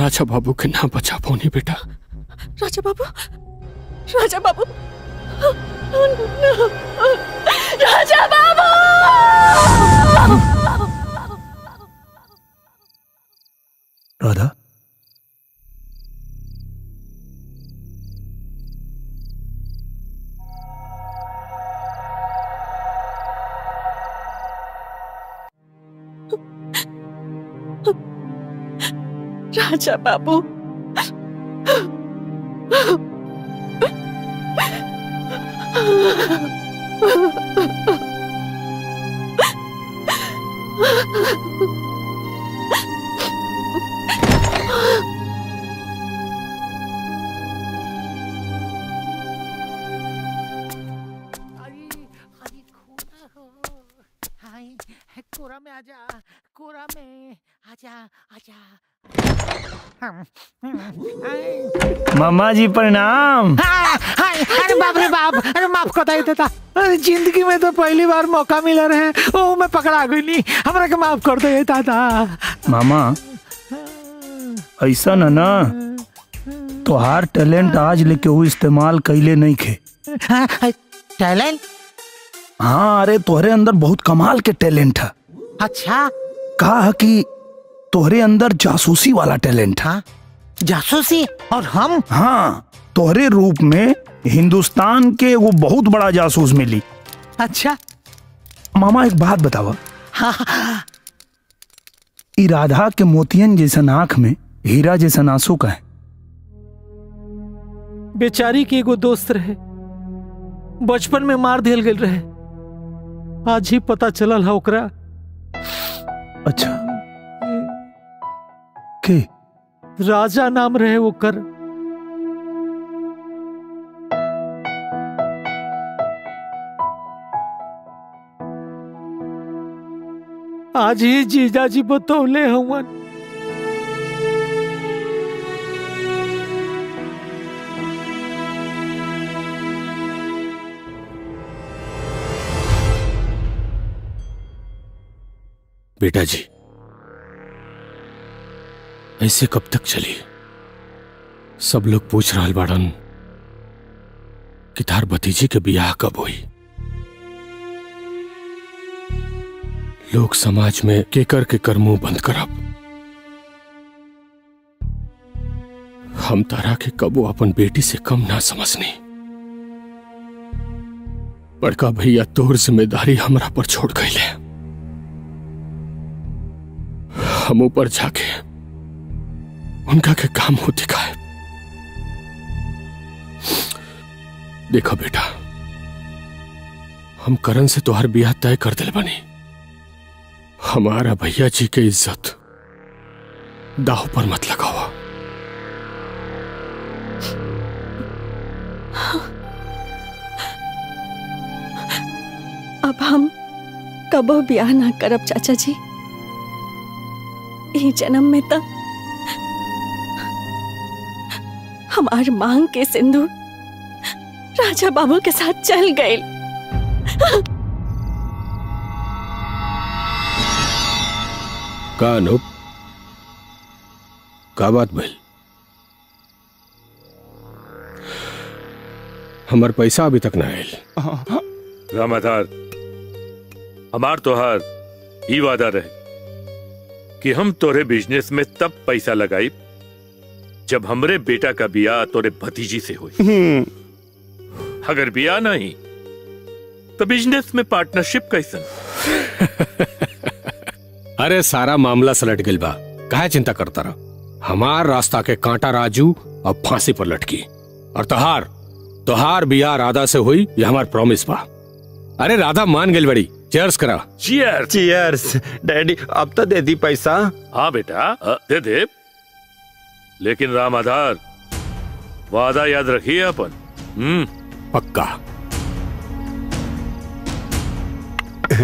राजा बाबू के ना बचा पानी बेटा। राजा बाबू, राजा बाबू, राजा बाबू। राधा राजा बाबू, कोरा में आजा, कोरा में आजा, आजा। मामा जी प्रणाम। हाँ, हाँ, अरे बाप रे बाप, अरे माफ कर दे देता। जिंदगी में तो पहली बार मौका मिला रहे, ओ मैं पकड़ा गई नहीं, हमरा के माफ कर दे देता था। मामा, ऐसा ना ना, तोहार टैलेंट आज लेके वो इस्तेमाल कैले नहीं खे। हाँ, टैलेंट? हाँ, अरे तोहरे अंदर बहुत कमाल के टैलेंट है। अच्छा, कहा कि तोहरे अंदर जासूसी वाला टैलेंट है। जासूसी? और हम? हाँ, तोहरे रूप में हिंदुस्तान के वो बहुत बड़ा जासूस मिली। अच्छा मामा, एक बात बतावा। हाँ, हाँ। इरादा के मोतियन जैसा आंख में हीरा जैसा आंसू का है। बेचारी की एगो दोस्त रहे, बचपन में मार दिल गए रहे, आज ही पता चलल है ओकरा। अच्छा, के राजा नाम रहे ओकर। आज ही जीजा जी बतौले हवन। बेटा जी, ऐसे कब तक चली? सब लोग पूछ रहा बाड़न कि थार भतीजी के ब्याह कब हुई। लोग समाज में केकर केकर मुंह बंद करब। हम तारा के कबो अपन बेटी से कम ना समझनी। बड़का भैया तोर जिम्मेदारी हमरा पर छोड़ गए। हम ऊपर जाके उनका के काम हो दिखाए। देखो बेटा, हम करण से तोहर ब्याह तय कर दिल बनी। हमारा भैया जी के इज्जत दाव पर मत लगावा। अब हम कबो ब्याह ना करब चाचा जी। ई जन्म में तक हमार मांग के सिंदूर राजा बाबू के साथ चल गए। का अनूप, का बात भइल? हमार पैसा अभी तक ना आयल। रामाधार, हमार तोहार ई वादा रहे कि हम तोरे बिजनेस में तब पैसा लगाई जब हमरे बेटा का बियाह तोरे भतीजी से हुई। अगर बियाह नहीं तो बिजनेस में पार्टनरशिप कैसन? अरे सारा मामला सलट गइल बा, काहे चिंता करता रहा। हमार रास्ता के कांटा राजू अब फांसी पर लटकी, और तोहार तोहार बियाह राधा से हुई, ये हमार प्रॉमिस बा। अरे राधा मान गइल बड़ी। चियर्स करा। चियर्स। चियर्स। डैडी, अब तो दे दी पैसा। हाँ बेटा, दे दे। लेकिन राम आधार, वादा याद रखिए अपन। हम्म, पक्का।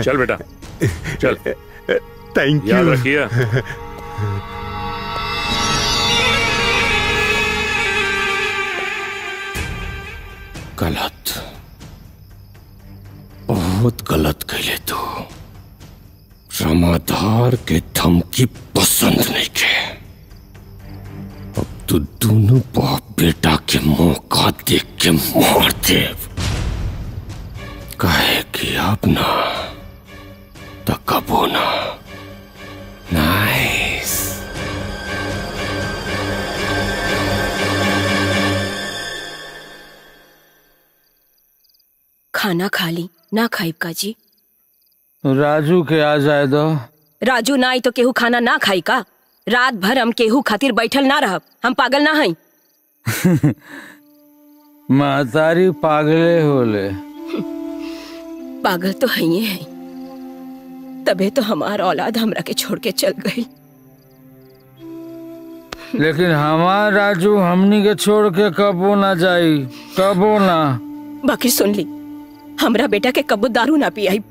चल बेटा, चल। Thank you. याद रखिए। गलत, बहुत गलत कहे तू। रामाधार के धमकी पसंद नहीं के। अब तू दोनों बाप बेटा के मौका देख के मार दे। कहे कि अब ना तो कब होना। नाइस। खाना खा ली ना खाइब काजी? राजू के आ जाए दो। राजू ना आई तो केहू खाना ना खाई का? रात भर हम केहू खातिर बैठल ना रहब, हम पागल ना हई। मातारी पागले होले। पागल तो हईये है, तबे तो हमार औलाद हमरा के छोड़ के चल गई। लेकिन हमार राजू हमनी के छोड़ के कबो ना जाई, कबो ना। बाकी सुन ली, हमरा बेटा के कबो दारू ना पियाई।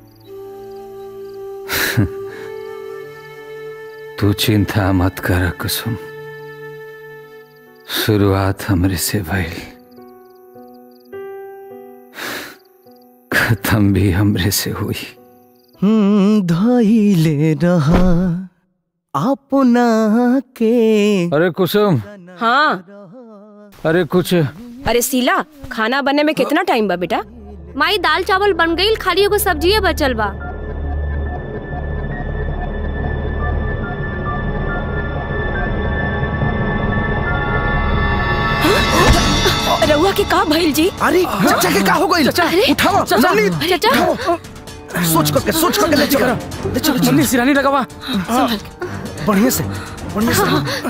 तू चिंता मत कर कुसुम, शुरुआत हमरे से भइल, खत्म भी हमरे से हुई। धइले रहा अपना के। अरे कुसुम। हाँ। अरे कुछ। अरे सीला, खाना बनने में कितना टाइम बा बेटा? माई दाल चावल बन गई, खाली एगो सब्जी बचल बा। रहुआ के का भइल जी? अरे चचा के का हो गइल? उठाओ चचा, सोच करके सोच करके ले चलो ले चलो। मम्मी सिरानी लगावा, बढ़िया से बढ़िया से।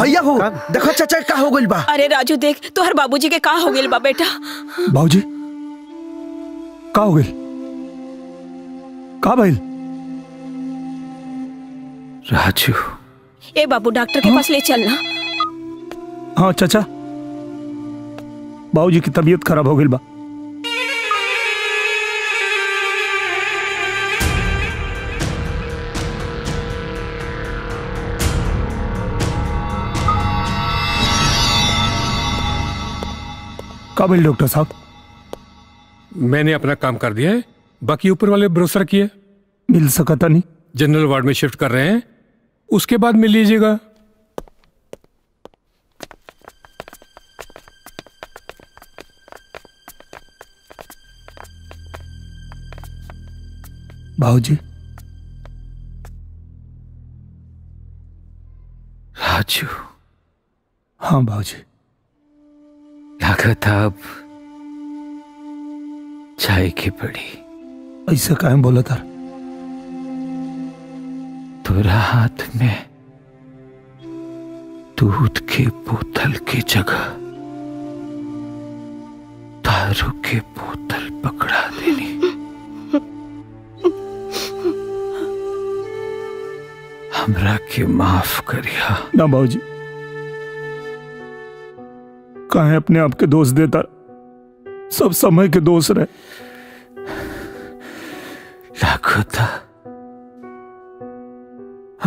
भैया हो देखो चचा का हो गइल बा। अरे राजू देख, तोहर बाबूजी के का हो गइल बा बेटा? बाबूजी का हो गइल? का भइल राजू? ए बाबू, डॉक्टर के पास ले चलना। हाँ चाचा, बाबूजी की तबीयत खराब हो गई बा। काबिल डॉक्टर साहब, मैंने अपना काम कर दिया है, बाकी ऊपर वाले भरोसा किए। मिल सकता नहीं, जनरल वार्ड में शिफ्ट कर रहे हैं, उसके बाद मिल लीजिएगा। बाबूजी, राजू। हाँ बाबूजी, लागत आप चाय की पड़ी। ऐसा काहे बोला तार? तोरा हाथ में दूध के बोतल की जगह दारू के बोतल पकड़ा देनी। हमरा के माफ करिया ना बाबूजी, काहे अपने आप के दोष देता, सब समय के दोष रहे। लाखों था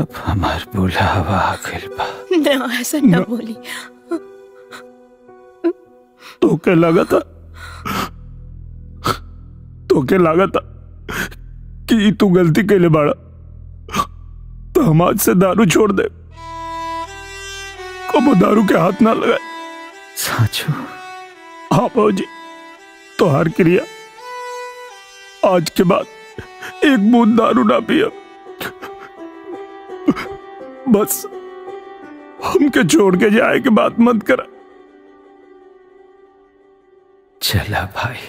अब हमार बोला हवा बा। ना ऐसा ना बोली, तो क्या लगा था, तो क्या लगा था कि तू गलती के लिए बाड़ा, तो हम आज से दारू छोड़ दे, कबो दारू के हाथ ना लगाए। साचो? हाँ बाबूजी, तो हर क्रिया आज के बाद एक बूंद दारू ना पिया, बस हमके छोड़ के जाए के बात मत करा। चला भाई,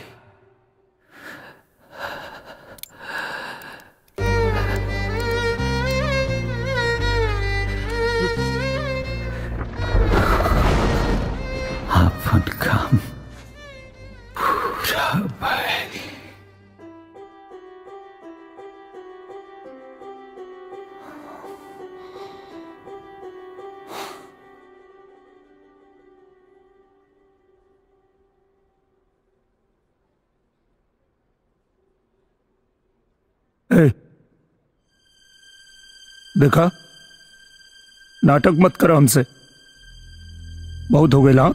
अपन काम पूरा भाई। ए, देखा, नाटक मत करा हमसे, बहुत हो गए। हाँ,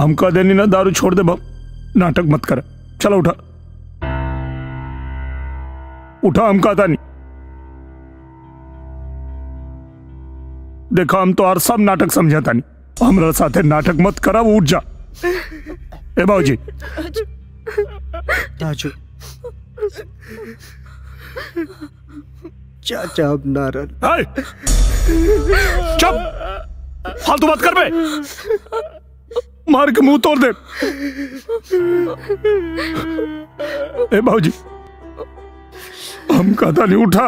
हम कह देनी ना दारू छोड़ दे बाप, नाटक मत करा। चलो उठा उठा, हम कहता नहीं। देखा, हम तो और सब नाटक समझाता नहीं, हमरा साथे नाटक मत करा, उठ जा। ए बाबूजी, राजू चाचा अब नाराज। चुप, फालतू बात कर बे, मार के मुंह तोड़ दे। ए बाबूजी, हमका नहीं उठा।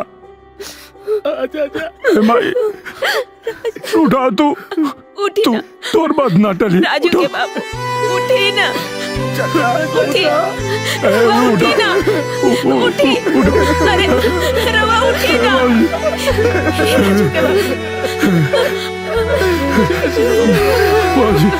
आजा आजा। ए माई, उठा तू। उठी तू, ना। तोर बात ना टली। राजू के बाबू, उठी ना। उठी। रवा उठी ना। उठी। अरे, रवा उठी ना। राजू के बाबू। राजू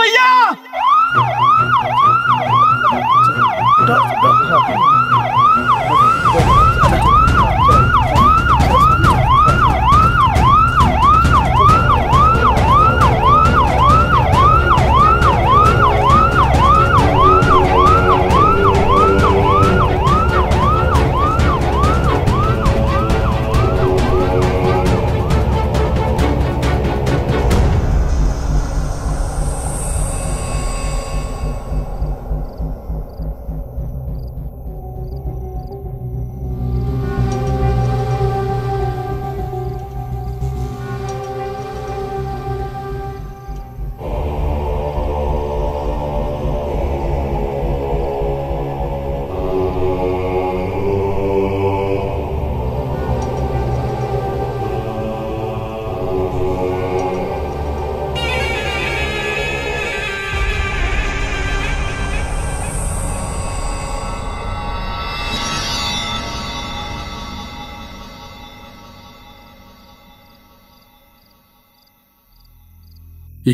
भैया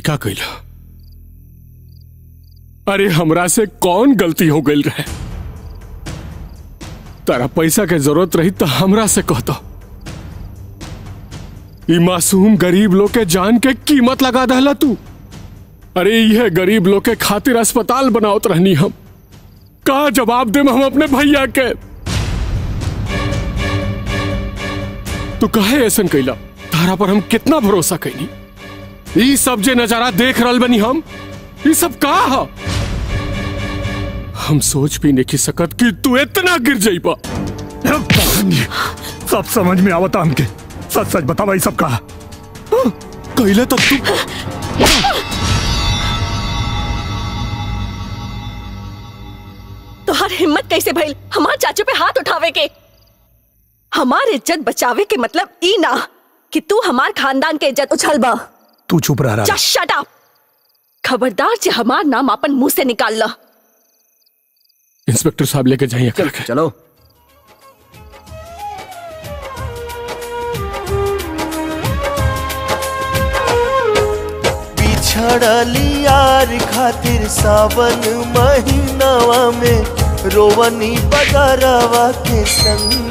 का कैला? अरे हमरा से कौन गलती हो गई रहे? तारा पैसा के जरूरत रही तो हमरा से कहता। ई मासूम गरीब लोग के जान के कीमत लगा दहला तू। अरे यह गरीब लोग के खातिर अस्पताल बनावत रहनी हम। का जवाब दे हम अपने भैया के? तू कहे ऐसन कैला? तारा पर हम कितना भरोसा कैनी? ये सब जे नजारा देख रहल बनी हम, ये सब का हा? हम सोच भी नहीं सकत कि तू इतना गिर जाइबा। सब समझ में आवता हमके। सच सच बतावा ये सब का हा? कैला तब तू तोहार हिम्मत कैसे भइल हमार चाचू पे हाथ उठावे के? हमार इज्जत बचावे के मतलब ई ना कि तू हमार खानदान के इज्जत उछलबा। तू चुप रह। Just shut up. खबरदार जे हमार नाम अपन मुंह से निकाल ला। इंस्पेक्टर साहब लेके जाइए। चलो बिछड़ली यार खातिर सावन महीनावा में रोवनी बदरवा के संग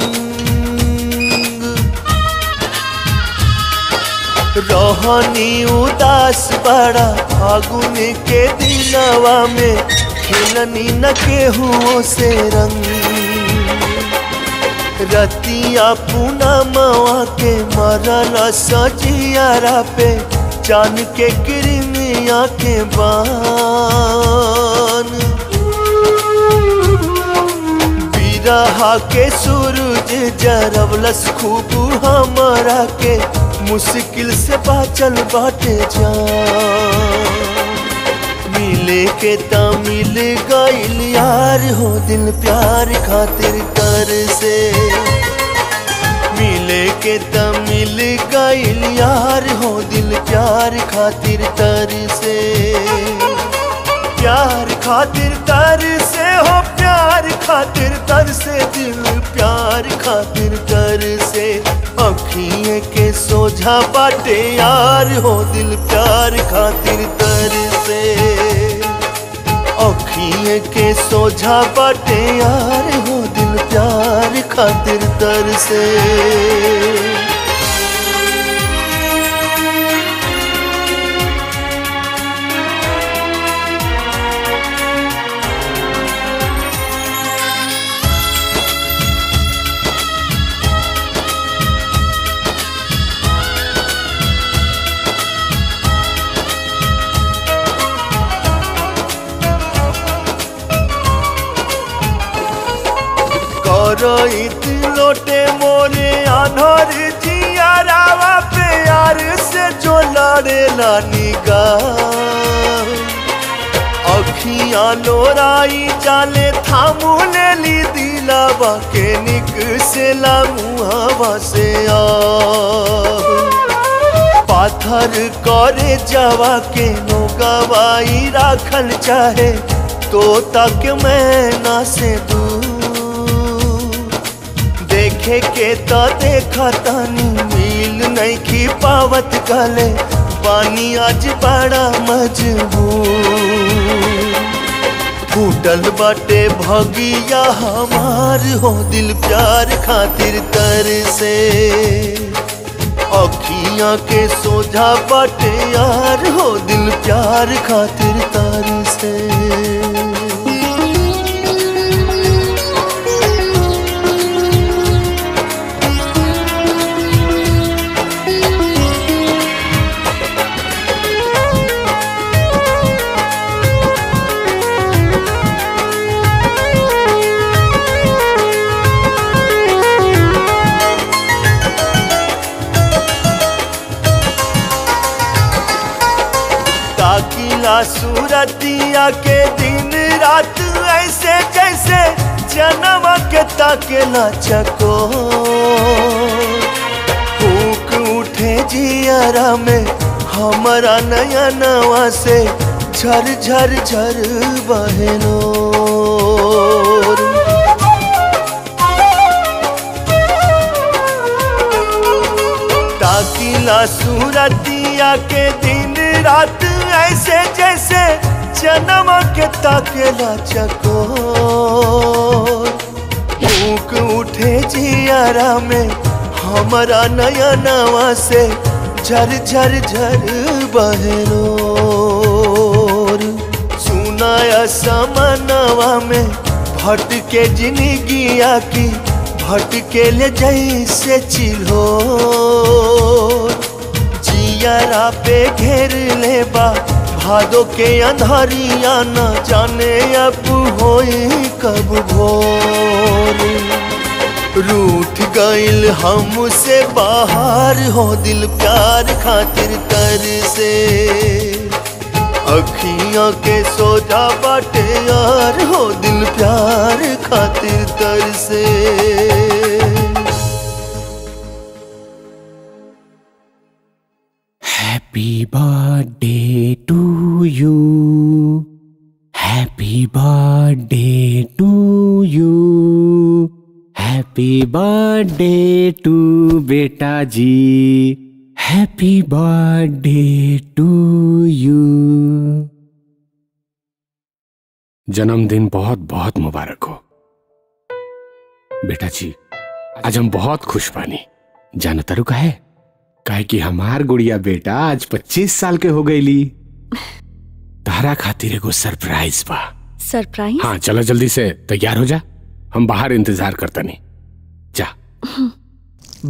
रोहनी उदास बड़ा फागुन के दिनवा में खिलनी न केहू से रंग रतिया पूनमवा के मरला सजियारा पे जान के किरमिया के बान बिरहा के सूरज जरवलस खूब हमारा के मुश्किल से बाचल बाटे जा मिले के त मिल गइल यार हो दिल प्यार खातिर कर से मिले के त मिल गइल यार हो दिल प्यार खातिर तर से प्यार खातिर तर से हो प्यार खातिर तर से दिल प्यार खातिर तर से अखिए के सोझा बाटे यार हो दिल प्यार खातिर तर से अखिए के सोझा बाटे यार हो दिल प्यार खातिर तर से रोहित लोटे मोरे आनोर जिया रावा प्यार से जो लड़े लानी गा अखियाँ लोराई जाले थामू ले ली दिलावा के निक से लामुहावा से आ पाथर करे जावा के नो गवाई राखल चाहे तो तक मैं ना से दूर देखे के तो देखा तानी मिल नहीं की पावत गले पानी आज बड़ा मजबूर फूटल बाटे भगिया हमार हो दिल प्यार खातिर तर से अखिया के सोझा बाटे यार हो दिल प्यार खातिर तार से सूरतिया के दिन रात ऐसे जैसे जनम के ताके ना चको फूक उठे जियारा में हमारा नया नवा से झर झर झर बहनोर ताकिला सूरतिया के दिन रात ऐसे जैसे जनम के ताकेला चको भूख उठे जियारा में हमारा नया नवा से झर झर झर बहरोर सुनाया समनवा में भटके जिनगिया की भटके ले जैसे चिल्हो जियारा पे घेर ले बा भादो के अंधारिया न जाने अब होई कब भोर रूठ गइल हमसे बाहर हो दिल प्यार खातिर तर से अखियाँ के सोझा बाटे यार हो दिल प्यार खातिर तर से। Happy birthday to you. Happy birthday to you. Happy birthday to beta ji. Happy birthday to you. जन्मदिन बहुत बहुत मुबारक हो बेटा जी। आज हम बहुत खुश बानी। जाना तारू का है काहे कि हमार गुड़िया बेटा आज पच्चीस साल के हो गईली। तारा खातिर एगो सरप्राइज बा। सरप्राइज? हाँ, चला जल्दी से तैयार हो जा, हम बाहर इंतजार करता नहीं। जा।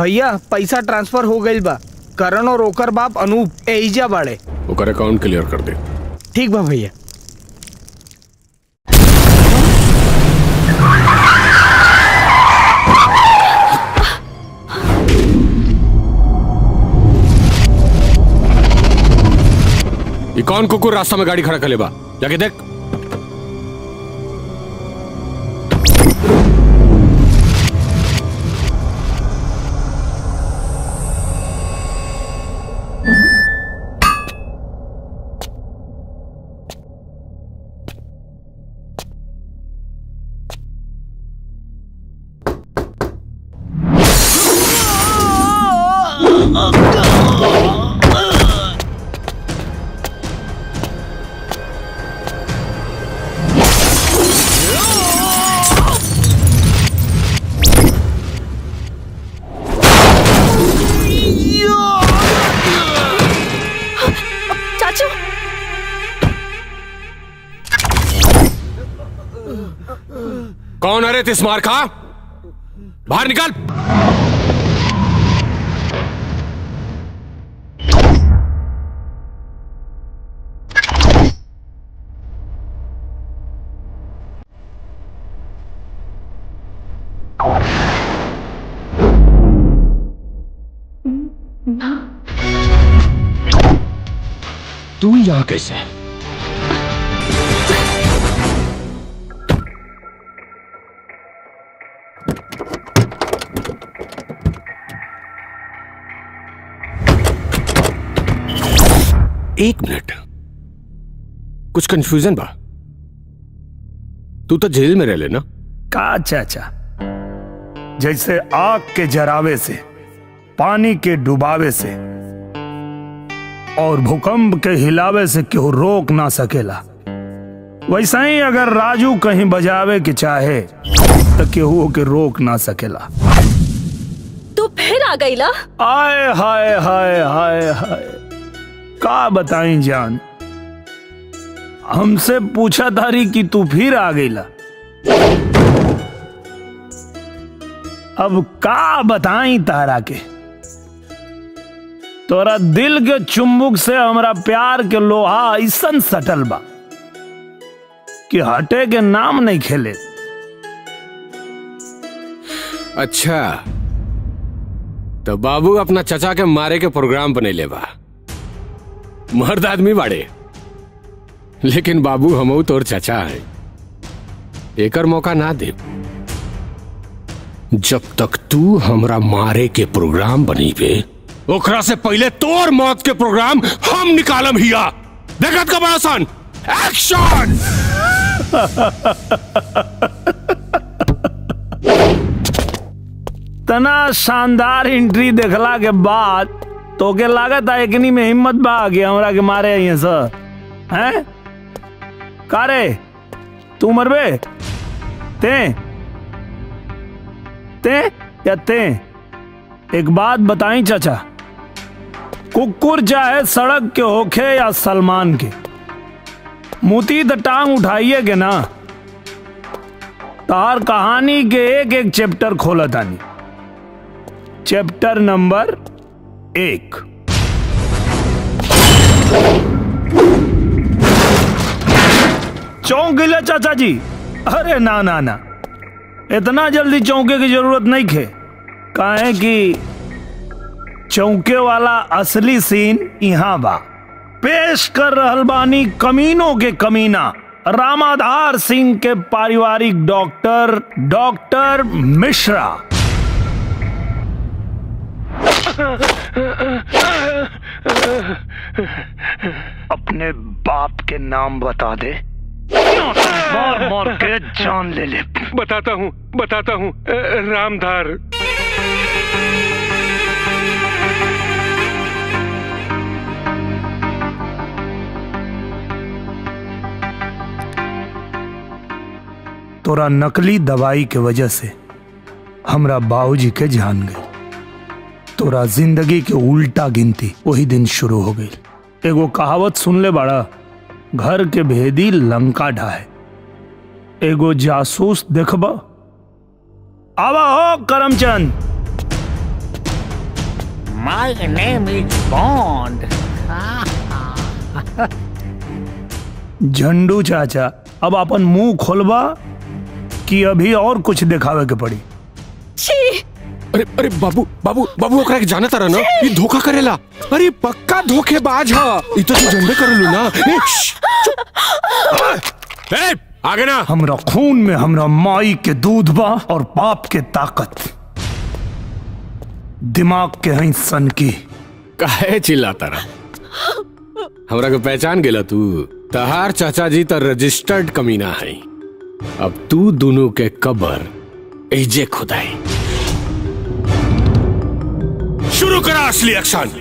भैया पैसा ट्रांसफर हो गईल बा। करण और ओकर बाप अनूप एजा बाड़े, ओकर अकाउंट क्लियर कर दे। ठीक बा भैया। ये कौन कुकुर रास्ता में गाड़ी खड़ा कर ले बा, जाके देख। इस मार खा, बाहर निकल। तू यहाँ कैसे? एक मिनट, कुछ कंफ्यूजन बा। तू तो जेल में रह लेना का? अच्छा अच्छा, जैसे आग के जरावे से, पानी के डुबावे से और भूकंप के हिलावे से क्यों रोक ना सकेला, वैसा ही अगर राजू कहीं बजावे के चाहे तो क्यों के रोक ना सकेला। तू फिर आ गई ला? आए हाय हाय हाय हाय, का बताई जान, हमसे पूछा तारी कि तू फिर आ गई ला। अब का बताई तारा के, तोरा दिल के चुंबक से हमरा प्यार के लोहा ऐसन सटल बा कि हटे के नाम नहीं खेले। अच्छा, तो बाबू अपना चचा के मारे के प्रोग्राम बनैले बा। मर्द आदमी बाड़े, लेकिन बाबू हमऊ तोर चचा है, एकर मौका ना दे। जब तक तू हमरा मारे के प्रोग्राम बनी पे, ओखरा से पहले तोर मौत के प्रोग्राम हम निकालम हिया। देखत का बासन, एक्शन। तना शानदार एंट्री देखला के बाद तो के लागत एकनी में हिम्मत बा के हमरा के मारे आई सर हैं? कारे तू मरबे ते ते या ते? एक बात बताई चाचा, कुकुर चाहे सड़क के होखे या सलमान के, मुती तो टांग उठाइए के ना। तार कहानी के एक एक चैप्टर खोला तानी। चैप्टर नंबर एक। चौंकिले चाचा जी? अरे ना ना ना, इतना जल्दी चौंके की जरूरत नहीं है। काहे कि चौंके वाला असली सीन यहाँ बा। पेश कर रहल बानी कमीनों के कमीना रामाधार सिंह के पारिवारिक डॉक्टर डॉक्टर मिश्रा। अपने बाप के नाम बता दे, मार मार के जान ले ले। बताता हूँ बताता हूँ, रामधार। तोरा नकली दवाई के वजह से हमरा बाबूजी के जान गई। तोरा जिंदगी के उल्टा गिनती वही दिन शुरू हो गई। एगो कहावत सुन ले बाड़ा, घर के भेदी लंका ढाए, एगो जासूस देखबा। आवा हो Karamchand. My name is Bond. Jhandu चाचा, अब अपन मुंह खोलबा कि अभी और कुछ दिखावे के पड़ी? छी! अरे अरे बाबू बाबू बाबू, ओकरा के जानत रह ना, ये धोखा करेला। अरे पक्का धोखेबाज ह, ई तो तू जंबे करलू ना। ए, आगे ना। हमरा खून में हमरा माई के दूध बा और बाप के ताकत, दिमाग के हई सन की। काहे चिल्लाता रहा? हमरा के पहचान गेला तू? तहार चाचा जी तो रजिस्टर्ड कमीना है। अब तू दोनों के कबर एजे खुदाई। शुरू करा असली एक्शन।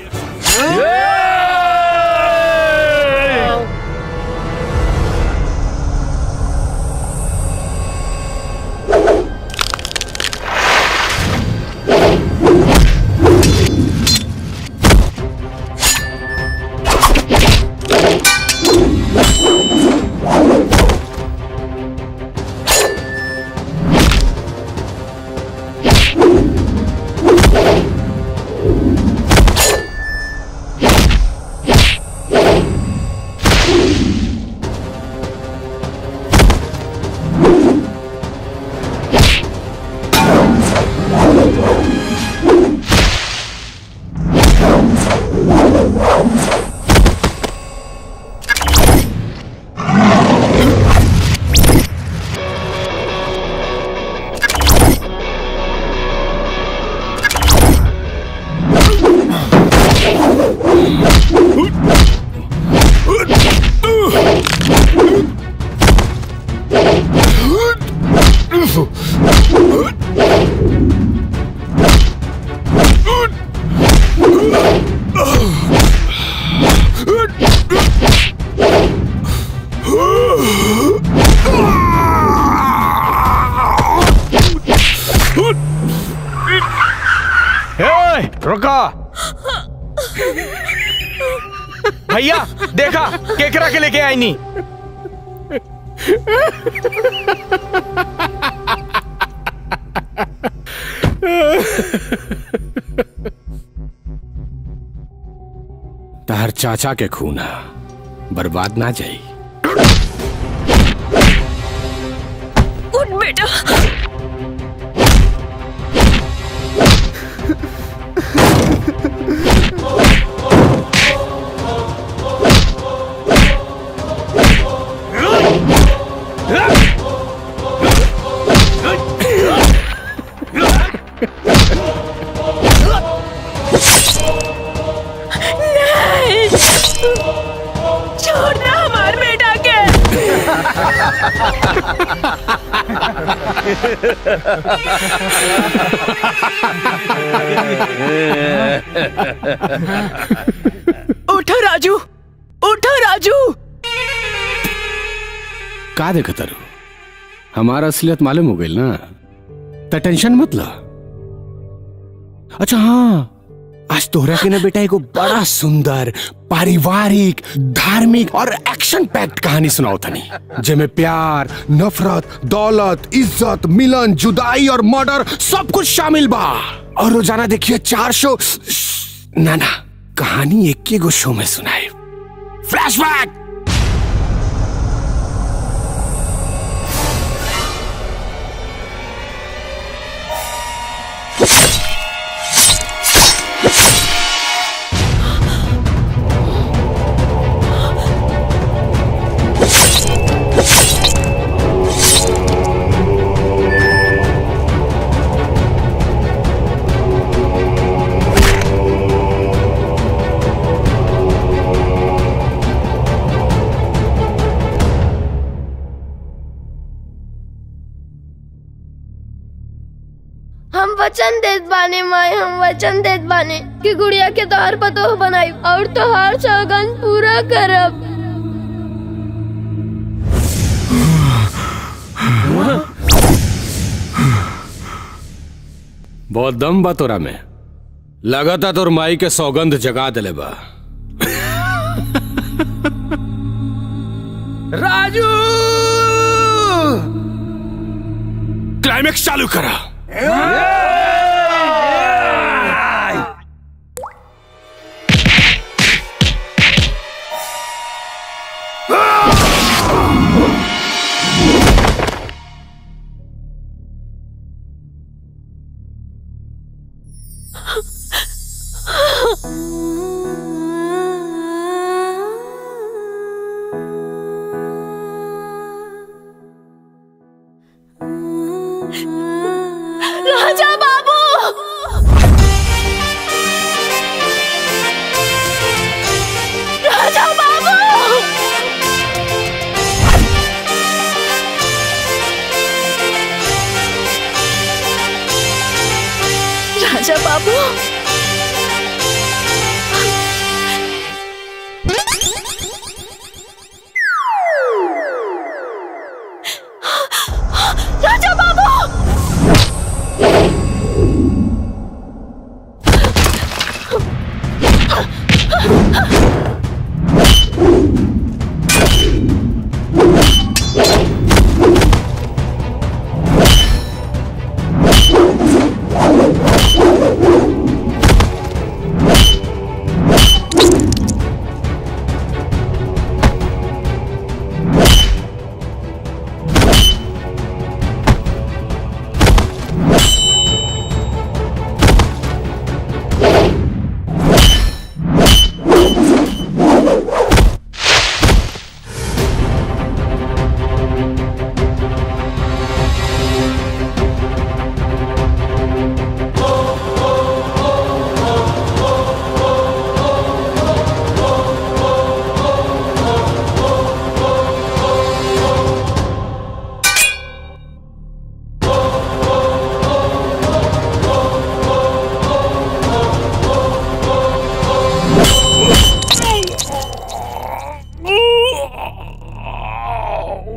रुका भैया, देखा केकरा के लेके आई नी। तार चाचा के खून बर्बाद ना जाई। उठ बेटा। उठो राजू, उठो राजू। का देखा तारू, हमारा असलियत मालूम हो गई ना, तो टेंशन मत ला। अच्छा हाँ, आज तोहरा के ना बेटा एगो बड़ा सुंदर पारिवारिक धार्मिक और एक्शन पैक्ड कहानी सुनाओ थानी, जिसमें प्यार नफरत दौलत इज्जत मिलन जुदाई और मर्डर सब कुछ शामिल बा। और रोजाना देखिए चार शो ना ना कहानी एक ही गो शो में सुनाए। फ्लैशबैक। वचन देत बाने माय, हम वचन देत बाने कि गुड़िया के तोहर पतोह बनाई और तोहर सौगन पूरा करब। बहुत दम बा तोरा में, लगातार तोर माई के सौगंध जगा दिले बा। राजू क्लाइमेक्स चालू करा।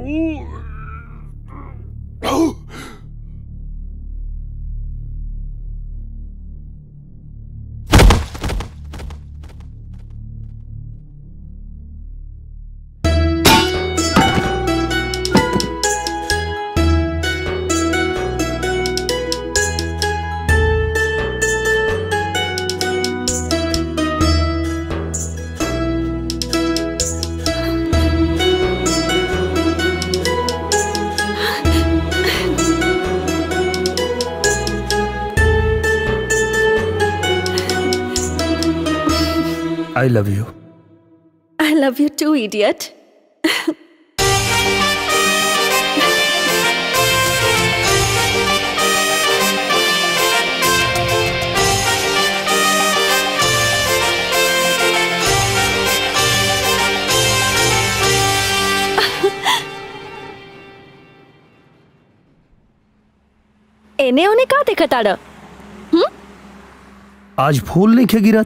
I love you. I love you too, idiot. एने ओने का देखा ताड़ा? हम्म? आज फूल नहीं खे गिरा।